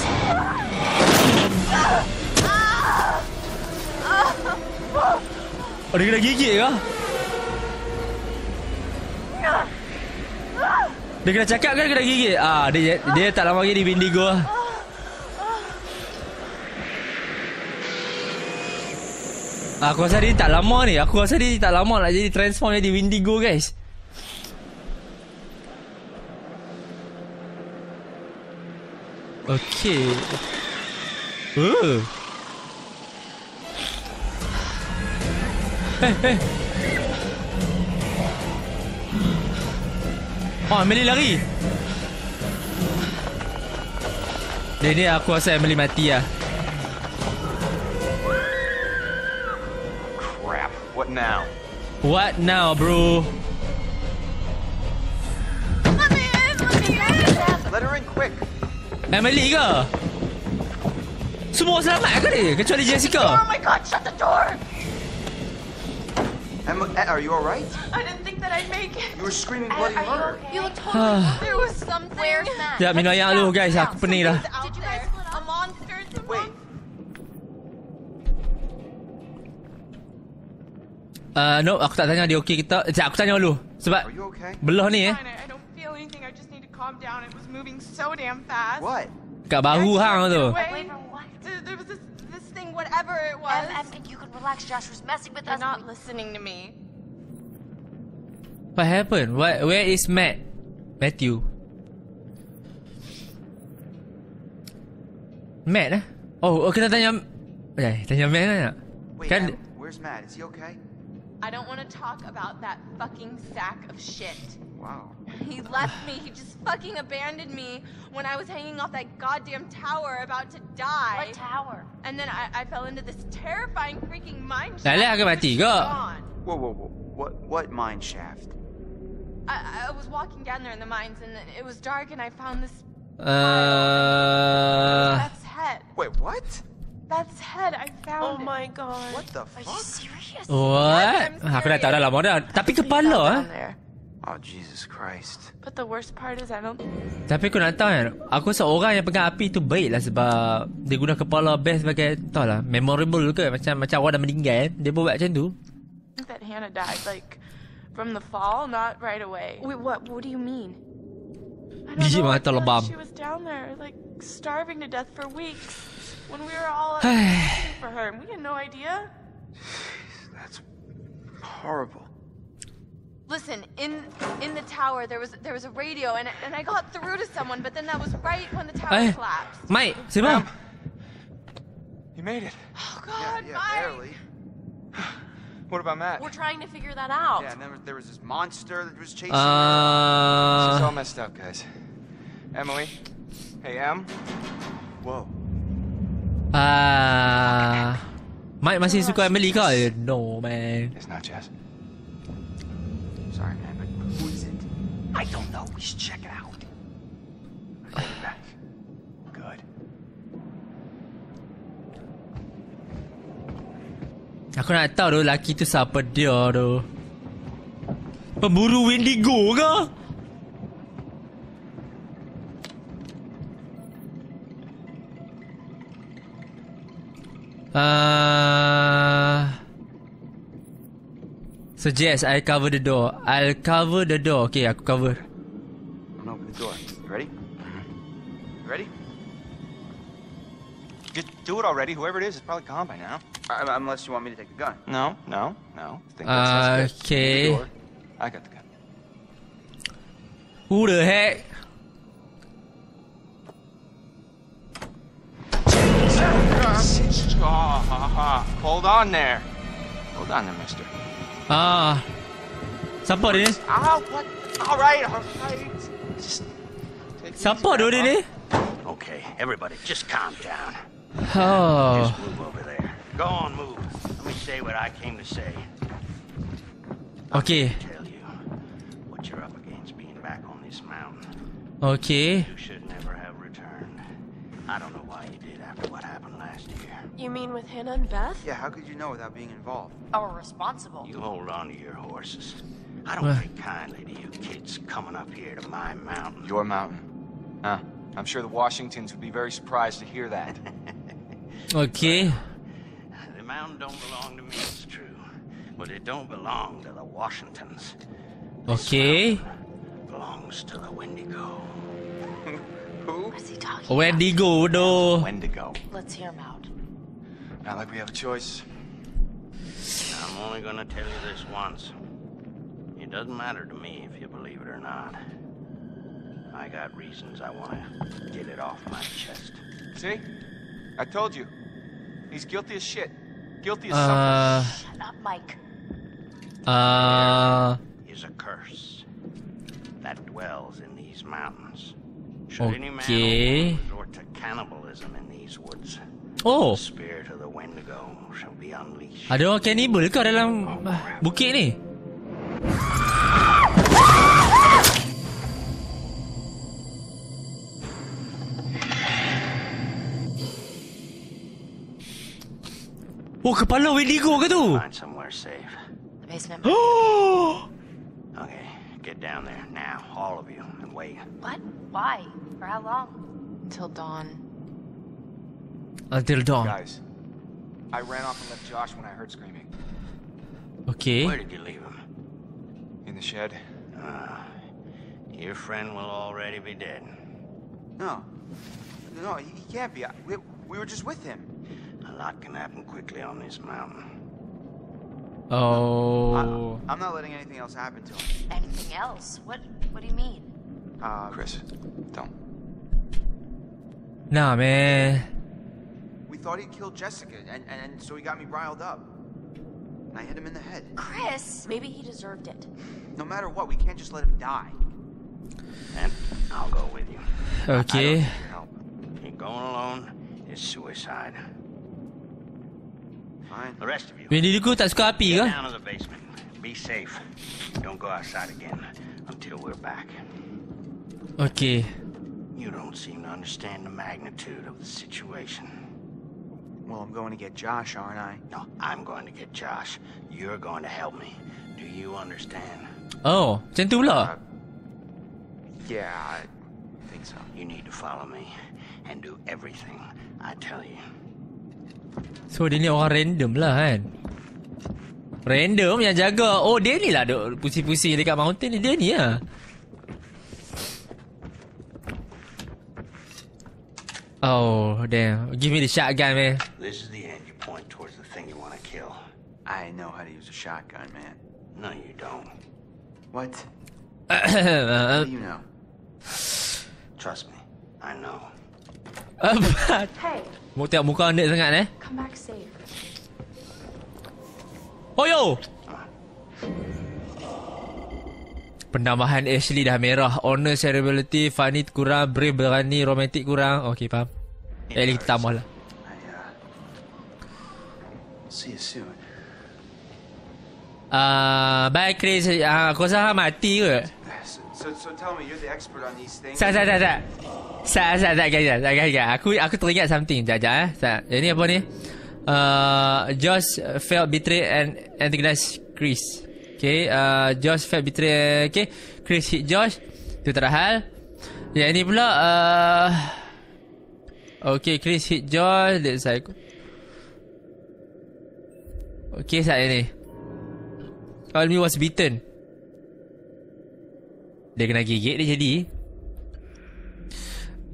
Oh, dia kena gigit ke? Dia kena cakap ke dia kena gigit? Ah, dia tak lama lagi di Wendigo lah. Aku rasa dia tak lama ni. Aku rasa dia tak lama nak jadi transform jadi Wendigo guys. Okay. Hey. Oh, Emily lari. Dia ni aku rasa Emily mati lah. Crap, what now? What now, bro? Let me in, Let her in quick. Emily ke? Semua selamat ke ni? Kecuali Jessica. Oh my god, shut the door. Are you all right? I didn't think that I'd make it. You were screaming bloody murder. Okay? You looked totally. There was something. Where's Matt? Yeah, minum air dulu guys. Aku pening dah. Did you guys split up? A monster? Wait. No, aku tak tanya dia okey kita. Aku tanya dulu sebab belah ni. I don't feel anything. I just need to calm down. It was moving so damn fast. What? Kat bahu hang tu. There was this thing, whatever it was. Relax, Josh was messing with us. You're not listening to me. What happened? What? Where is Matt? Matthew. Matt? Eh? Oh, kita tanya. Okay, tanya Matt nak. Wait, where's Matt? Is he okay? I don't want to talk about that fucking sack of shit. Wow. He left me. He just fucking abandoned me when I was hanging off that goddamn tower about to die. What tower? And then I fell into this terrifying freaking mine shaft. Whoa. What mine shaft? I was walking down there in the mines and it was dark and I found this Beth's head. Wait, what? Beth's head, I found it. Oh my god. What the fuck? Are you serious? What? Aku dah tahu dah lama dah. Tapi kepala eh. Oh Jesus Christ. But the worst part is I don't. Tapi aku nak tahu kan, aku seorang yang pegang api tu baiklah sebab dia guna kepala Beth sebagai tahulah memorable ke macam orang dah meninggal dia buat macam tu. That Hannah died like from the fall, not right away. Wait, what do you mean? Gigi mata lebam. She was down there like starving to death for weeks when we were all for her and we had no idea. That's horrible. Listen, in the tower there was a radio and I got through to someone, but then that was right when the tower collapsed. Mike, sit down. You made it. Oh God, yeah, Mike. Barely. What about Matt? We're trying to figure that out. Yeah, and then there was this monster that was chasing. It's all messed up, guys. Emily, hey Em. Whoa. Mike masih suka Emily kau? No man. It's not Jess. Sorry, man, but who is it? I don't know. We should check it out. I'll be back. Good. Aku nak tahu tu lelaki tu siapa dia tu. Pemburu Wendigo ke? Suggest I cover the door. I'll cover the door. Okay, aku cover. I'm gonna open the door. You ready? You ready? Just do it already. Whoever it is probably gone by now. Unless you want me to take the gun. No. I think that's okay. The door. I got the gun. Who the heck? Hold on there. Hold on there, mister. Stop it. Ah, what? All right. Just stop it. Okay, everybody, just calm down. Oh. Just move over there. Go on, move. Let me say what I came to say. Okay. I'll tell you what you're up against being back on this mountain. Okay. You should never have returned. I don't know why you did after what happened last year. You mean with Hannah and Beth? Yeah, how could you know without being involved? Oh, we're responsible. You hold on to your horses. I don't take kindly to you kids coming up here to my mountain. Your mountain? Huh? I'm sure the Washingtons would be very surprised to hear that. Okay. The mountain don't belong to me, it's true. But it don't belong to the Washingtons. Okay. This belongs to the Wendigo. Who? What's he talking about? Wendigo, no. Wendigo. Let's hear him out. Not like we have a choice. I'm only gonna tell you this once. It doesn't matter to me if you believe it or not. I got reasons I want to get it off my chest. See? I told you. He's guilty as shit. Guilty as something. Shut up, Mike. There is a curse that dwells in these mountains. Should any man resort to cannibalism in these woods, the spirit of the Wendigo shall be unleashed. Ada orang cannibal ke dalam bukit ni? Oh, kepala Wendigo ke tu? Find somewhere safe. The basement. Okay, get down there now, all of you, and wait. What? Why? For how long? Until dawn. Until dawn. Guys, I ran off and left Josh when I heard screaming. Okay. Where did you leave him? In the shed. Your friend will already be dead. No, he can't be. We were just with him. A lot can happen quickly on this mountain. Oh. I'm not letting anything else happen to him. Anything else? What do you mean? Chris, don't. Nah, man. We thought he killed Jessica, and so he got me riled up. And I hit him in the head. Chris! Maybe he deserved it. No matter what, we can't just let him die. And I'll go with you. Okay. I don't need your help. You're going alone. It's suicide. The rest of you. Wendigo tak suka api ke? Be safe. Don't go outside again until we're back. Okay. You don't seem to understand the magnitude of the situation. Well, I'm going to get Josh, aren't I? No, I'm going to get Josh. You're going to help me. Do you understand? Oh, macam tu pula. Yeah, I think so. You need to follow me and do everything I tell you. So dia ni orang random lah kan. Random yang jaga. Oh, dia ni lah duk pusing-pusing dekat mountain ni. Dia ni lah. Oh damn. Give me the shotgun, man. This is the end. You point towards the thing you want to kill. I know how to use a shotgun, man. No you don't. What? How do you know? Trust me, I know. Hey. Motel muka anda sangat eh. Come back safe. Oh yo. Penambahan Ashley dah merah. Honor, cerebrality, funny kurang, brave berani, romantik kurang. Okey, faham. Kita tambahlah. See you soon. Bye Chris. Kau rasa mati ke? So tell me, you're the expert on these things. Sekejap. Aku teringat something. Sekejap. Ini apa ni? Josh felt betrayed and antagonized Chris. Okay. Josh felt betrayed. Okay. Chris hit Josh. Itu tak ada hal. Yang ini pula. Okay. Chris hit Josh. Let's see. Okay. Sekejap ni. Almi was beaten. Dia kena gigit dia jadi.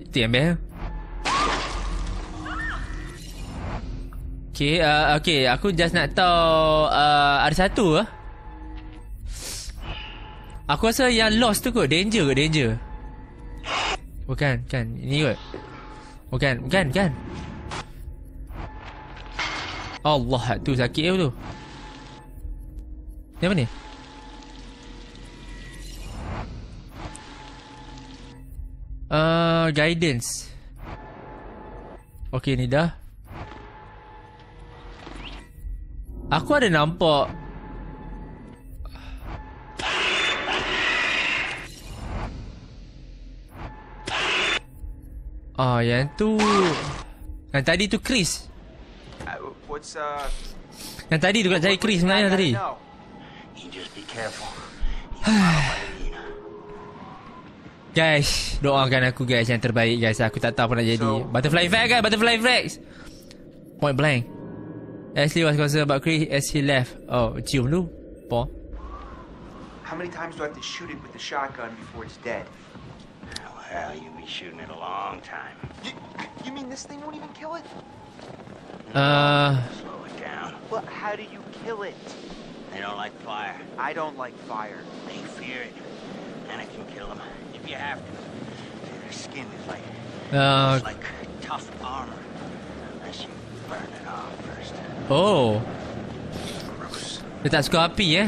Itu yang best. Okay, aku just nak tahu ada satu lah. Aku rasa yang lost tu kot. Danger kot. Danger. Bukan. Ini kot. Bukan. Allah, tu sakit tu. Ni apa ni? Guidance. Okay ni dah. Aku ada nampak. Ah, yang tu. Yang tadi tu Chris. Yang tadi tu kat cari Chris sebenarnya tadi. Guys, doakan aku guys yang terbaik guys. Aku tak tahu apa nak jadi. Butterfly effect guys, butterfly effect. Point blank. Ashley was concerned about Chris as he left. Oh, cium lu. Paul. How many times do I have to shoot it with the shotgun before it's dead? Well, you've been shooting it a long time. You mean this thing won't even kill it? Slow it down. Well, how do you kill it? They don't like fire. I don't like fire. They fear it. And it can kill them if you have to. Their skin is like tough armor. Unless you burn it off first. Oh. Dia tak suka api, eh?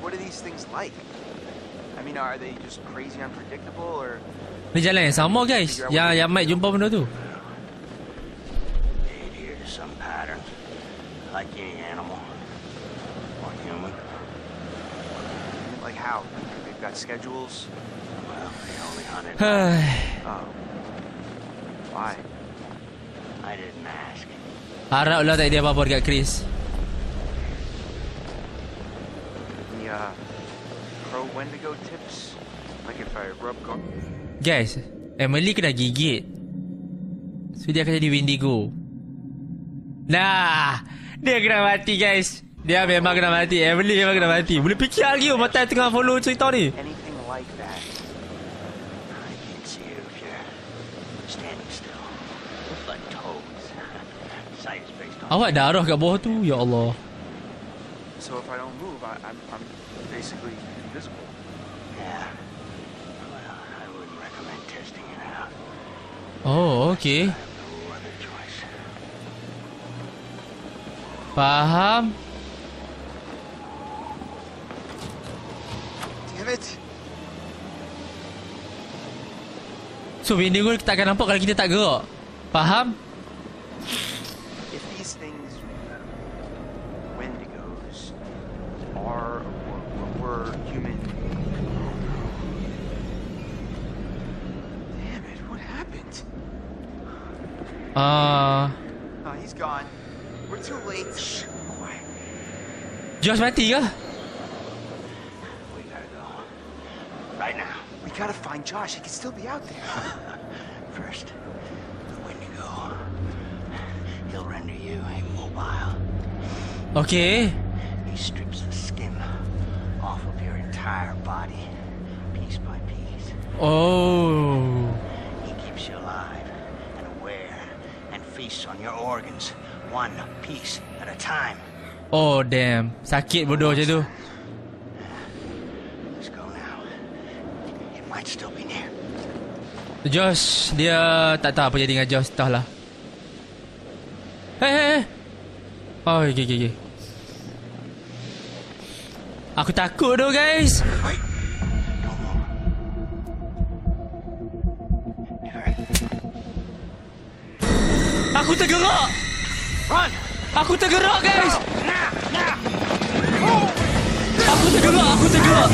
What are these things like? I mean, are they just crazy unpredictable or? Ni jalan yang sama guys. Yang Mike jumpa benda tu. There's some pattern, like any animal or human. Like how? They've got schedules. Well, they only hunted. Oh. Why? I didn't ask. Harap lah tak ada apa-apa dekat Chris. Yeah. Pro Wendigo tips. Like if I rub gum. Guys, Emily kena gigit. So dia akan jadi Wendigo. Nah, dia kena mati guys. Dia memang kena mati. Emily memang kena mati. Boleh fikir lagi mata tengah follow cerita ni. Anything like that. I can see you if you're standing still. Like toes. Awak dah arah kat bawah tu, ya Allah. So if I don't move, I'm basically invisible. Yeah. Well, I wouldn't recommend testing it out. Oh, okay. Faham? Damn it. So Wendigo kita akan nampak kalau kita tak gerak. Faham? If these things, Wendigos, are or were human. Damn it! What happened? He's gone. We're too late. Shh, quiet. Josh mati ke? We gotta go. Right now. We gotta find Josh. He could still be out there. First, the Wendigo. He'll render you immobile. Okay. He strips the skin off of your entire body, piece by piece. Oh. He keeps you alive and aware and feasts on your organs. One piece at a time. Oh damn, sakit bodoh macam tu. Let's go now. It might still be near. Josh, dia tak tahu apa jadi dengan Josh, entahlah. Hey. Oh, okay. Aku takut doh guys. Wait. Aku tergerak. Run! Aku tergerak guys. Aku tergerak.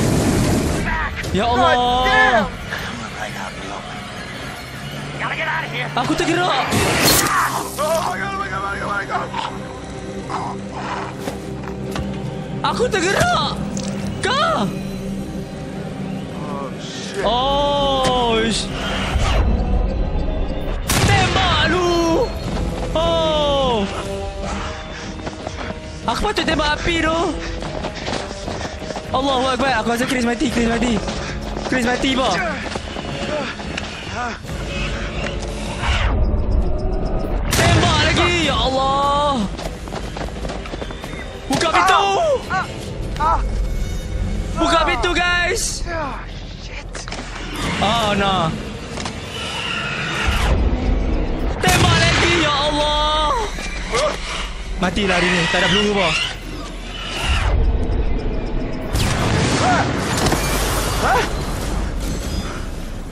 Ya Allah. Aku tergerak. Go! Oh shit. Tembak lu. Oh. Aku patut tembak api tu. Allahu Akbar. Aku rasa Chris mati. Chris mati bah. Tembak lagi. Ya Allah. Buka pintu. Buka pintu guys. Oh no. Tembak lagi. Ya Allah. Matilah hari ni, tak ada peluru bos.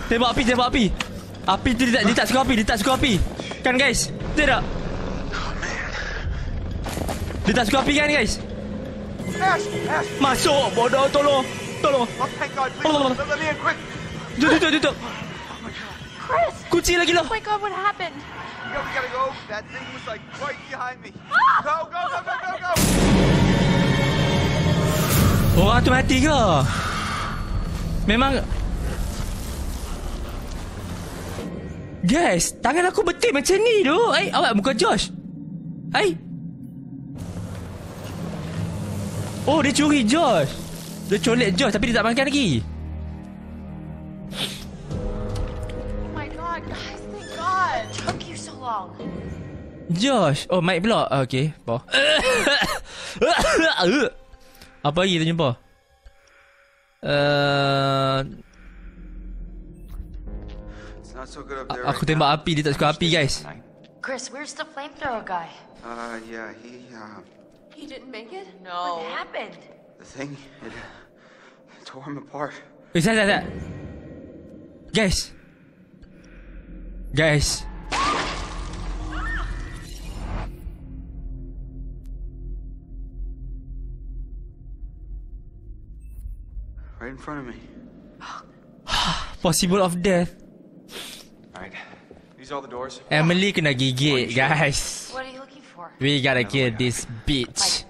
Tembak api. Api tu dia tak suka api. Kan guys? Betul tak? Dia tak suka api kan guys? Masuk bodoh, tolong. Duduk. Chris! Kunci lagi lah. Oh my god, what happened? Yeah, we gotta go. That thing was like right behind me. Go. Orang tu mati ke? Memang... Guys, tangan aku betik macam ni tu. Awak bukan Josh. Oh, dia curi Josh. Dia colek Josh tapi dia tak makan lagi. Josh. Oh, Mike pula. Okay. Apa lagi kita jumpa? Aku tembak api. Dia tak suka api, guys. Chris, where's the flamethrower guy? Yeah, he didn't make it? No. What happened? The thing, it tore him apart. Wait, that. Guys. Right in front of me. Possible of death. Alright. These are the doors. Emily kena gigit, guys. What are you looking for? We gotta kill this bitch.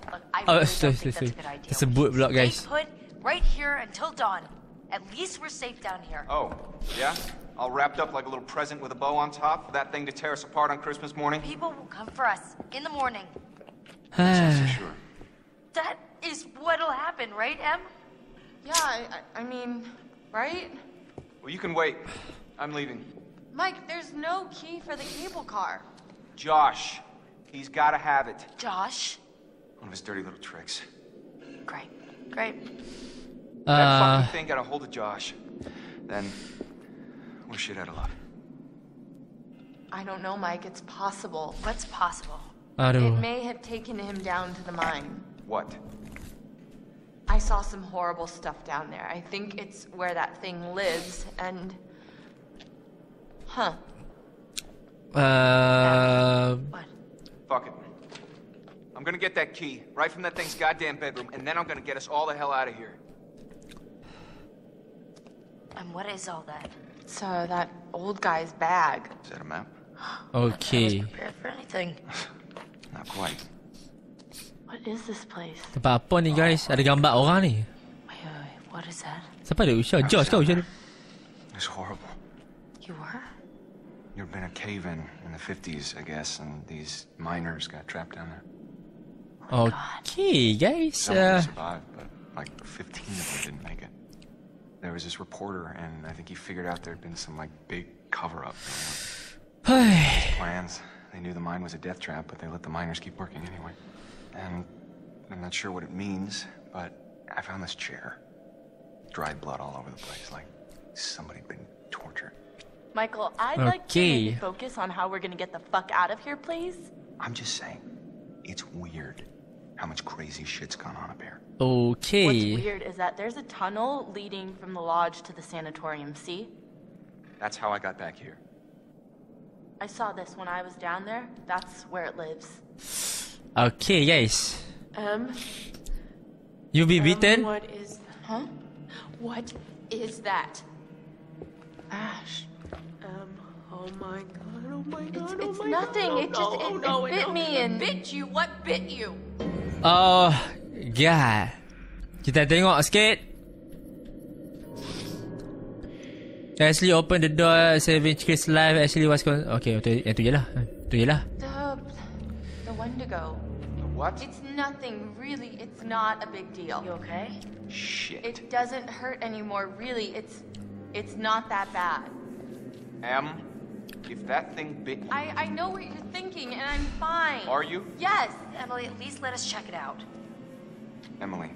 Sorry. That's a boot block, guys. Stay put right here until dawn. At least we're safe down here. Oh, yeah? All wrapped up like a little present with a bow on top for that thing to tear us apart on Christmas morning. People will come for us in the morning. Sure. That is what'll happen, right, Em? Yeah, I mean, right? Well, you can wait. I'm leaving. Mike, there's no key for the cable car. Josh. He's got to have it. Josh? One of his dirty little tricks. Great. That fucking thing got a hold of Josh. Then... we're shit out of luck. I don't know, Mike. It's possible. What's possible? I don't know. It may have taken him down to the mine. What? I saw some horrible stuff down there. I think it's where that thing lives, and... What? Fuck it. I'm gonna get that key, right from that thing's goddamn bedroom, and then I'm gonna get us all the hell out of here. And what is all that? So that old guy's bag. Is that a map? Okay. I was prepared for anything. Not quite. What is this place? Tempat apa ni guys? Ada gambar orang ni. Wait, what is that? Siapa dia? Usha? Josh kau Usha? It's horrible. You were? You've been a cave-in in the 50s, I guess, and these miners got trapped down there. Oh okay, guys. Some of them survived, but like 15 of them didn't make it. There was this reporter, and I think he figured out there'd been some like big cover-up. Plans. They knew the mine was a death trap, but they let the miners keep working anyway. And I'm not sure what it means, but I found this chair. Dried blood all over the place, like somebody'd been tortured. Michael, I'd like to focus on how we're gonna get the fuck out of here, please. I'm just saying, it's weird how much crazy shit's gone on up here. Okay. What's weird is that there's a tunnel leading from the lodge to the sanatorium, see? That's how I got back here. I saw this when I was down there. That's where it lives. Okay, guys. You'll be beaten. What is that? Ash. Oh my god. It's nothing. It bit you. What bit you? Oh, god. Kita tengok sikit. Ashley opened the door, saving Chris' life. Ashley was going. Okay, itu jelah. Wendigo. What? It's nothing, really. It's not a big deal. You okay? Shit. It doesn't hurt anymore, really. It's not that bad. Em, if that thing bit you... I know what you're thinking, and I'm fine. Are you? Yes. Emily, at least let us check it out. Emily,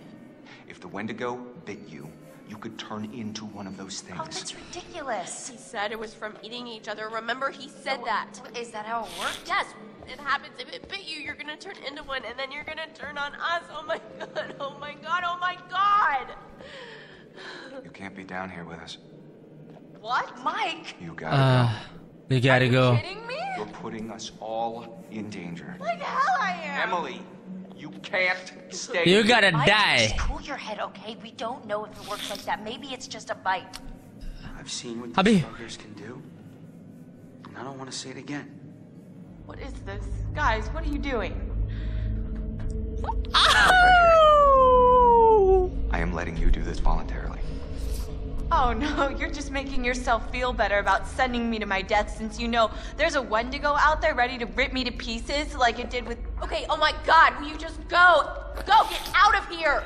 if the Wendigo bit you, you could turn into one of those things. Oh, that's ridiculous. He said it was from eating each other. Remember, he said that. Is that how it works? Yes. It happens. If it bit you, you're going to turn into one, and then you're going to turn on us. Oh, my God. Oh, my God. Oh, my God. You can't be down here with us. What? Mike? You gotta go. You gotta go. Are you kidding me? You're putting us all in danger. Like hell I am. Emily, you can't stay. You gotta die. Just cool your head, okay? We don't know if it works like that. Maybe it's just a bite. I've seen what these fuckers can do, and I don't want to say it again. What is this? Guys, what are you doing? Oh! I am letting you do this voluntarily. Oh no, you're just making yourself feel better about sending me to my death since you know there's a Wendigo out there ready to rip me to pieces like it did with... Okay, oh my God, will you just go? Go, get out of here!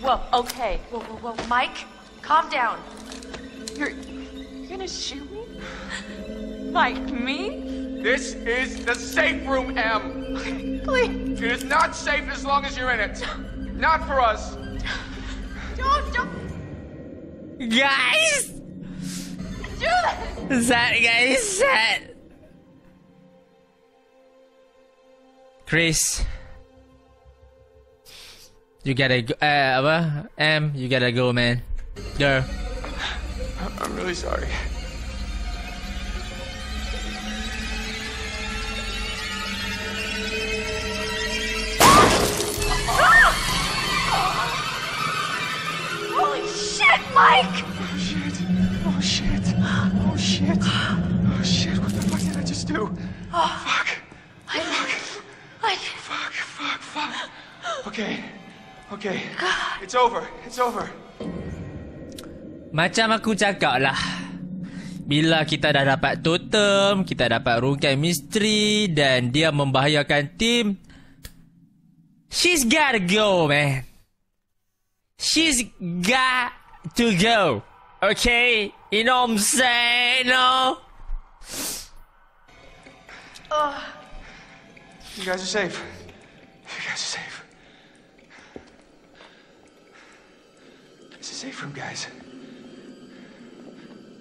Whoa, okay. Whoa, whoa, whoa, Mike, calm down. You're gonna shoot me? Like me? This is the safe room, Em. Okay, please. It is not safe as long as you're in it. Not for us. Don't. Guys! Do that! Is that, guys? Is that? Chris. You gotta go. You gotta go, man. Girl. I'm really sorry. Mike! Oh shit. Oh shit. Oh shit. Oh shit. What the fuck did I just do? Oh fuck. Mike. Fuck. Mike. Fuck. Fuck. Fuck. Okay. Okay. God. It's over. It's over. Macam aku cakap lah. Bila kita dah dapat totem, kita dapat rungkai misteri dan dia membahayakan tim. She's gotta go, man. She's got to go, okay? You know what I'm saying? No. You guys are safe. You guys are safe. It's a safe room, guys.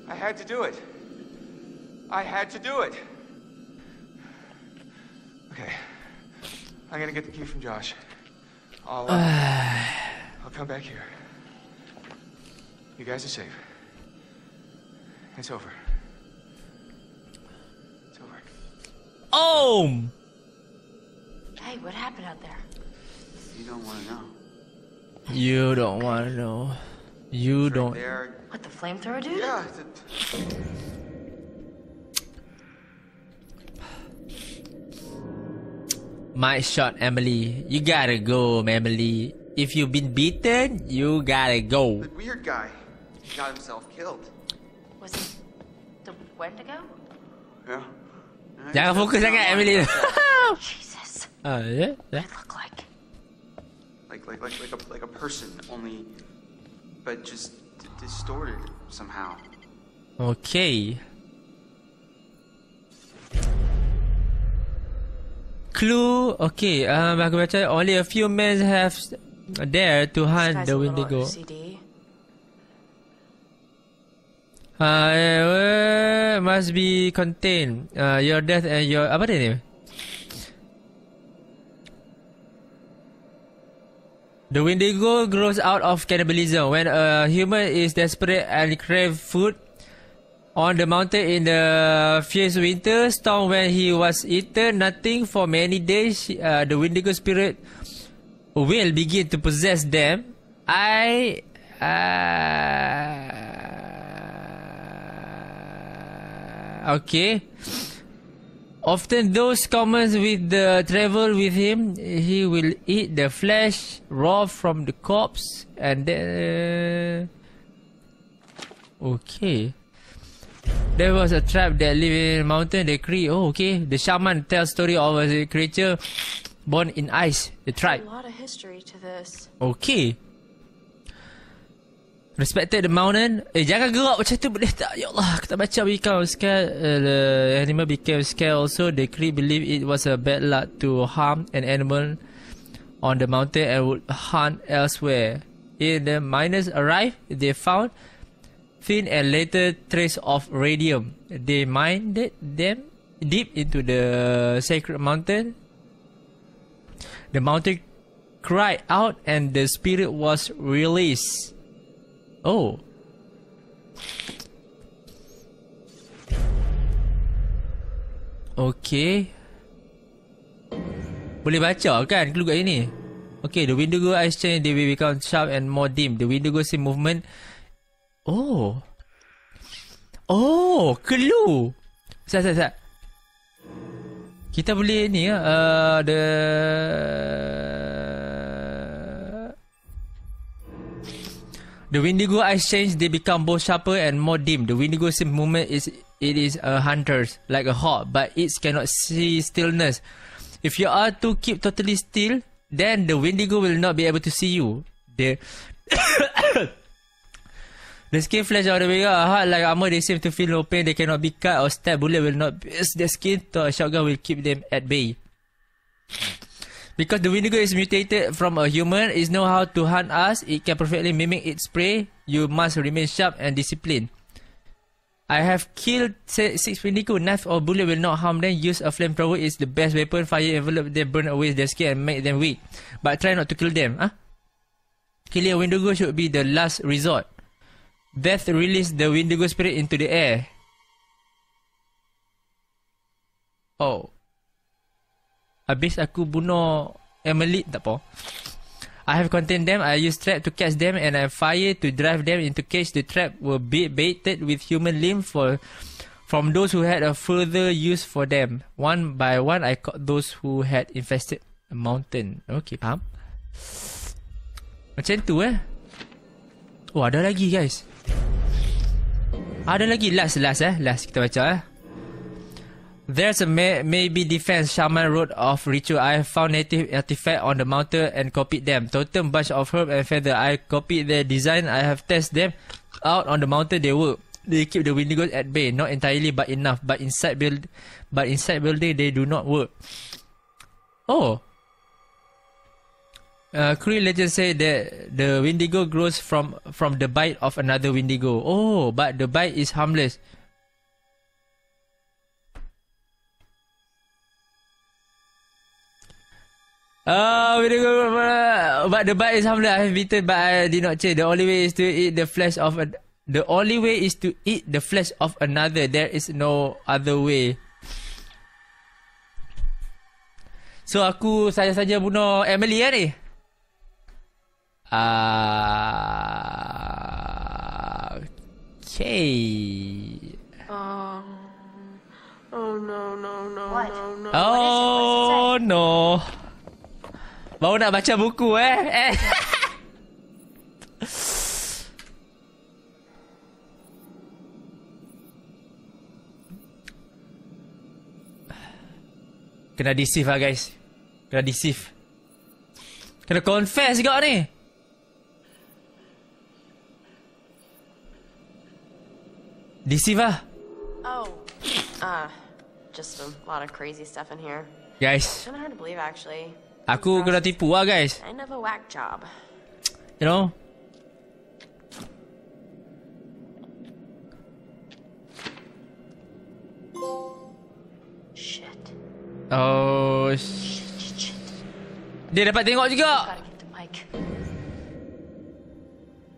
I had to do it. I had to do it. Okay. I'm gonna get the key from Josh. I'll come back here. You guys are safe. It's over. It's over. Oh! Hey, what happened out there? You don't want to know. You don't want to know. You don't. There. What, the flamethrower dude? Yeah. My shot, Emily. You gotta go, Emily. If you've been beaten, you gotta go. The weird guy. He got himself killed. Was it the Wendigo? Yeah. Jangan fokus sangat, Emily. Jesus. Oh, yeah? What did it look like? Like a person, only... But just distorted somehow. Okay. Clue... Okay, aku baca only a few men have... Dare to hunt the Wendigo. Must be contained. Your death and your... Apa dia ni? The Wendigo grows out of cannibalism. When a human is desperate and crave food, on the mountain in the fierce winter storm when he was eaten nothing for many days, the Wendigo spirit will begin to possess them. Okay. Often those common with the travel with him, he will eat the flesh raw from the corpse and then... Okay. There was a tribe that lived in a mountain, the Cree. Oh, okay. The shaman tells story of a creature born in ice, the tribe. There's a lot of history to this. Okay. Respected the mountain. Jangan gerak macam tu boleh tak? Ya Allah, aku tak baca become scared. The animal became scared also. The Cree believed it was a bad luck to harm an animal on the mountain and would hunt elsewhere. When the miners arrived, they found thin and later trace of radium. They mined them deep into the sacred mountain. The mountain cried out and the spirit was released. Oh. Okay. Boleh baca kan clue kat sini. Okay, the Wendigo eyes change, they will become sharp and more dim. The Wendigo see movement. Oh. Oh, clue. Sat. Kita boleh ni ah the Wendigo eyes change, they become both sharper and more dim. The Wendigo see movement is it is a hunter's like a hawk, but it cannot see stillness. If you are to keep totally still, then the Wendigo will not be able to see you. The skin flesh of the Wendigo are hard like armor. They seem to feel no pain. They cannot be cut or stabbed. Bullet will not pierce their skin. A shotgun will keep them at bay. Because the Wendigo is mutated from a human, it knows how to hunt us. It can perfectly mimic its prey. You must remain sharp and disciplined. I have killed 6 Wendigo. Knife or bullet will not harm them. Use a flamethrower is the best weapon. Fire envelope them, burn away their skin and make them weak. But try not to kill them. Huh? Killing a Wendigo should be the last resort. Beth released the Wendigo spirit into the air. Oh. Habis aku bunuh Emily, tak apa. I have contained them. I used trap to catch them and I fire to drive them into cage. The trap were baited with human limbs from those who had a further use for them. One by one, I caught those who had infested a mountain. Okay, faham? Macam tu eh. Oh, ada lagi guys. Ada lagi last kita baca eh. There's a maybe defense shaman road of ritual. I found native artifact on the mountain and copied them. Totem, bunch of herb and feather. I copied their design. I have tested them out on the mountain. They work. They keep the Wendigos at bay, not entirely, but enough. But inside building, they do not work. Oh. Cree legend say that the Wendigo grows from the bite of another Wendigo. Oh, but the bite is harmless. But the bite is harmless. I have bitten, but I did not change. The only way is to eat the flesh of another. There is no other way. So aku saja bunuh Emily kan ni. Okay. Oh no. What? No. Oh no. Baru nak baca buku eh. Kena deceive lah guys. Kena deceive. Kena confess juga ni. Deceive lah. Oh. Just a lot of crazy stuff in here. Guys. Kind of hard to believe actually. Aku kena tipu lah guys. I never whack job. You know. Shit. Oh. Shit. Dia dapat tengok juga.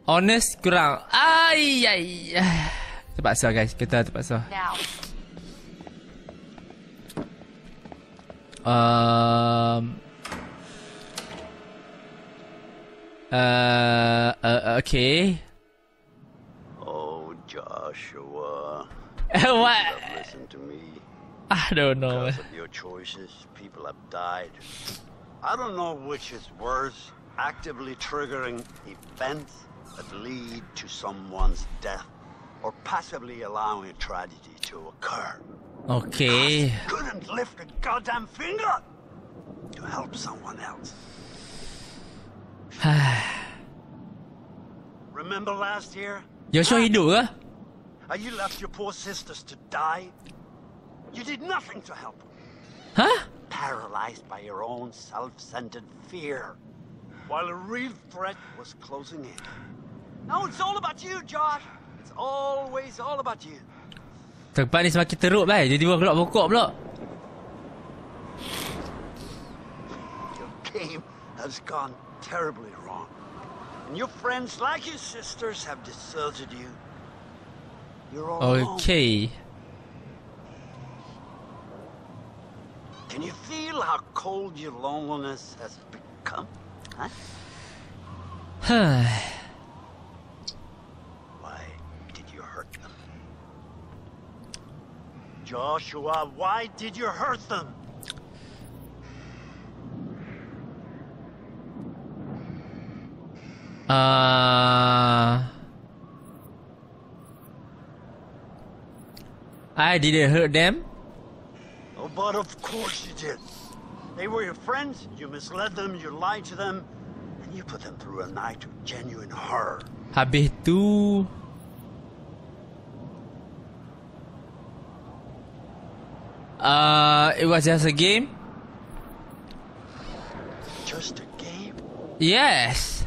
Honest kurang. Ai. Terpaksa guys, kita terpaksa. Now. Okay. Oh, Joshua. What? Listen to me. I don't know. Because of your choices, people have died. I don't know which is worse, actively triggering events that lead to someone's death, or passively allowing a tragedy to occur. Okay. I couldn't lift a goddamn finger to help someone else. Remember last year? Joshua hidup ke? You left your poor sisters to die. You did nothing to help them. Huh? Paralyzed by your own self-centered fear. while a real threat was closing in. Now it's all about you, Josh. It's always all about you. Tempat ni semakin teruk lah. Jadi tiba keluar pokok pula. Your game has gone terribly wrong. And your friends, like your sisters, have deserted you. You're all alone. Okay. Can you feel how cold your loneliness has become? Huh? Why did you hurt them? Joshua, why did you hurt them? I didn't hurt them. Oh, but of course you did. They were your friends, you misled them, you lied to them, and you put them through a night of genuine horror. Habis tu. It was just a game. Just a game? Yes.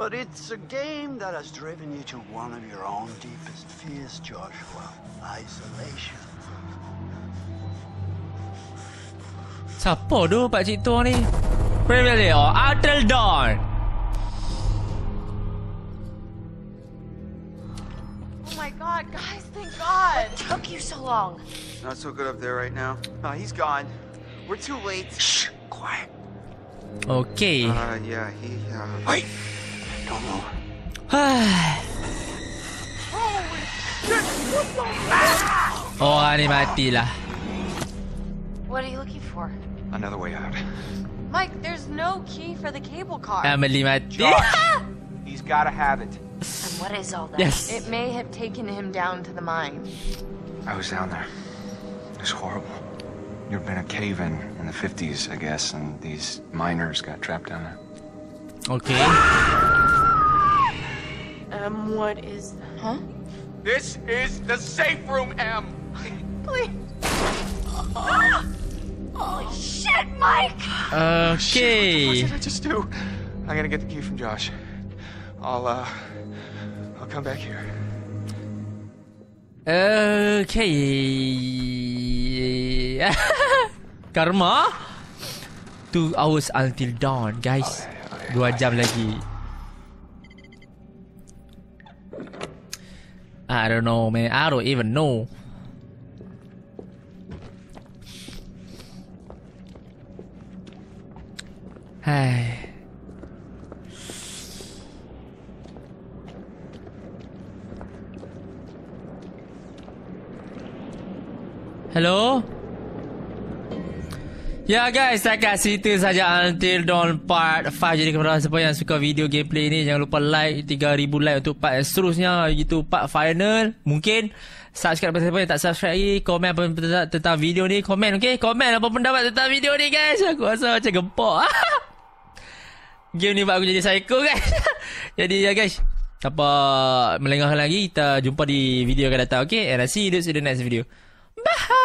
But it's a game that has driven you to one of your own deepest fears, Joshua. Isolation. Siapa tu Pak Cik Tua ni? Premier or Until Dawn. Oh my god, guys, thank god. What took you so long? Not so good up there right now. He's gone. We're too late. Shh, quiet. Okay. Yeah, he, Wait! Don't move. Holy shit! What the fuck? Oh, ani mati lah. What are you looking for? Another way out. Mike, there's no key for the cable car. Emily mati. He's gotta have it. And what is all that? Yes. It may have taken him down to the mine. I was down there. It was horrible. There'd been a cave-in in the 50s, I guess, and these miners got trapped down there. Okay. What is that? Huh? This is the safe room, Em! Please! Ah! Holy shit, Mike! Okay. Shit, what did I just do? I'm gonna get the key from Josh. I'll come back here. Okay. Karma. 2 hours until dawn, guys. Okay, 2 jam lagi. I don't know, man. I don't even know. Hey. Hello? Ya guys, setakat cerita saja Until Dawn Part 5. Jadi kepada siapa yang suka video gameplay ni, jangan lupa like 3000 like untuk part yang seterusnya. Itu part final. Mungkin subscribe kepada siapa yang tak subscribe lagi. Komen apa tentang video ni. Komen, okay? Komen apa pendapat tentang video ni guys. Aku rasa macam gempok. Game ni buat aku jadi psycho guys. Jadi ya guys, tanpa melengahkan lagi, kita jumpa di video akan datang, okay? And I see you in the next video. Bye!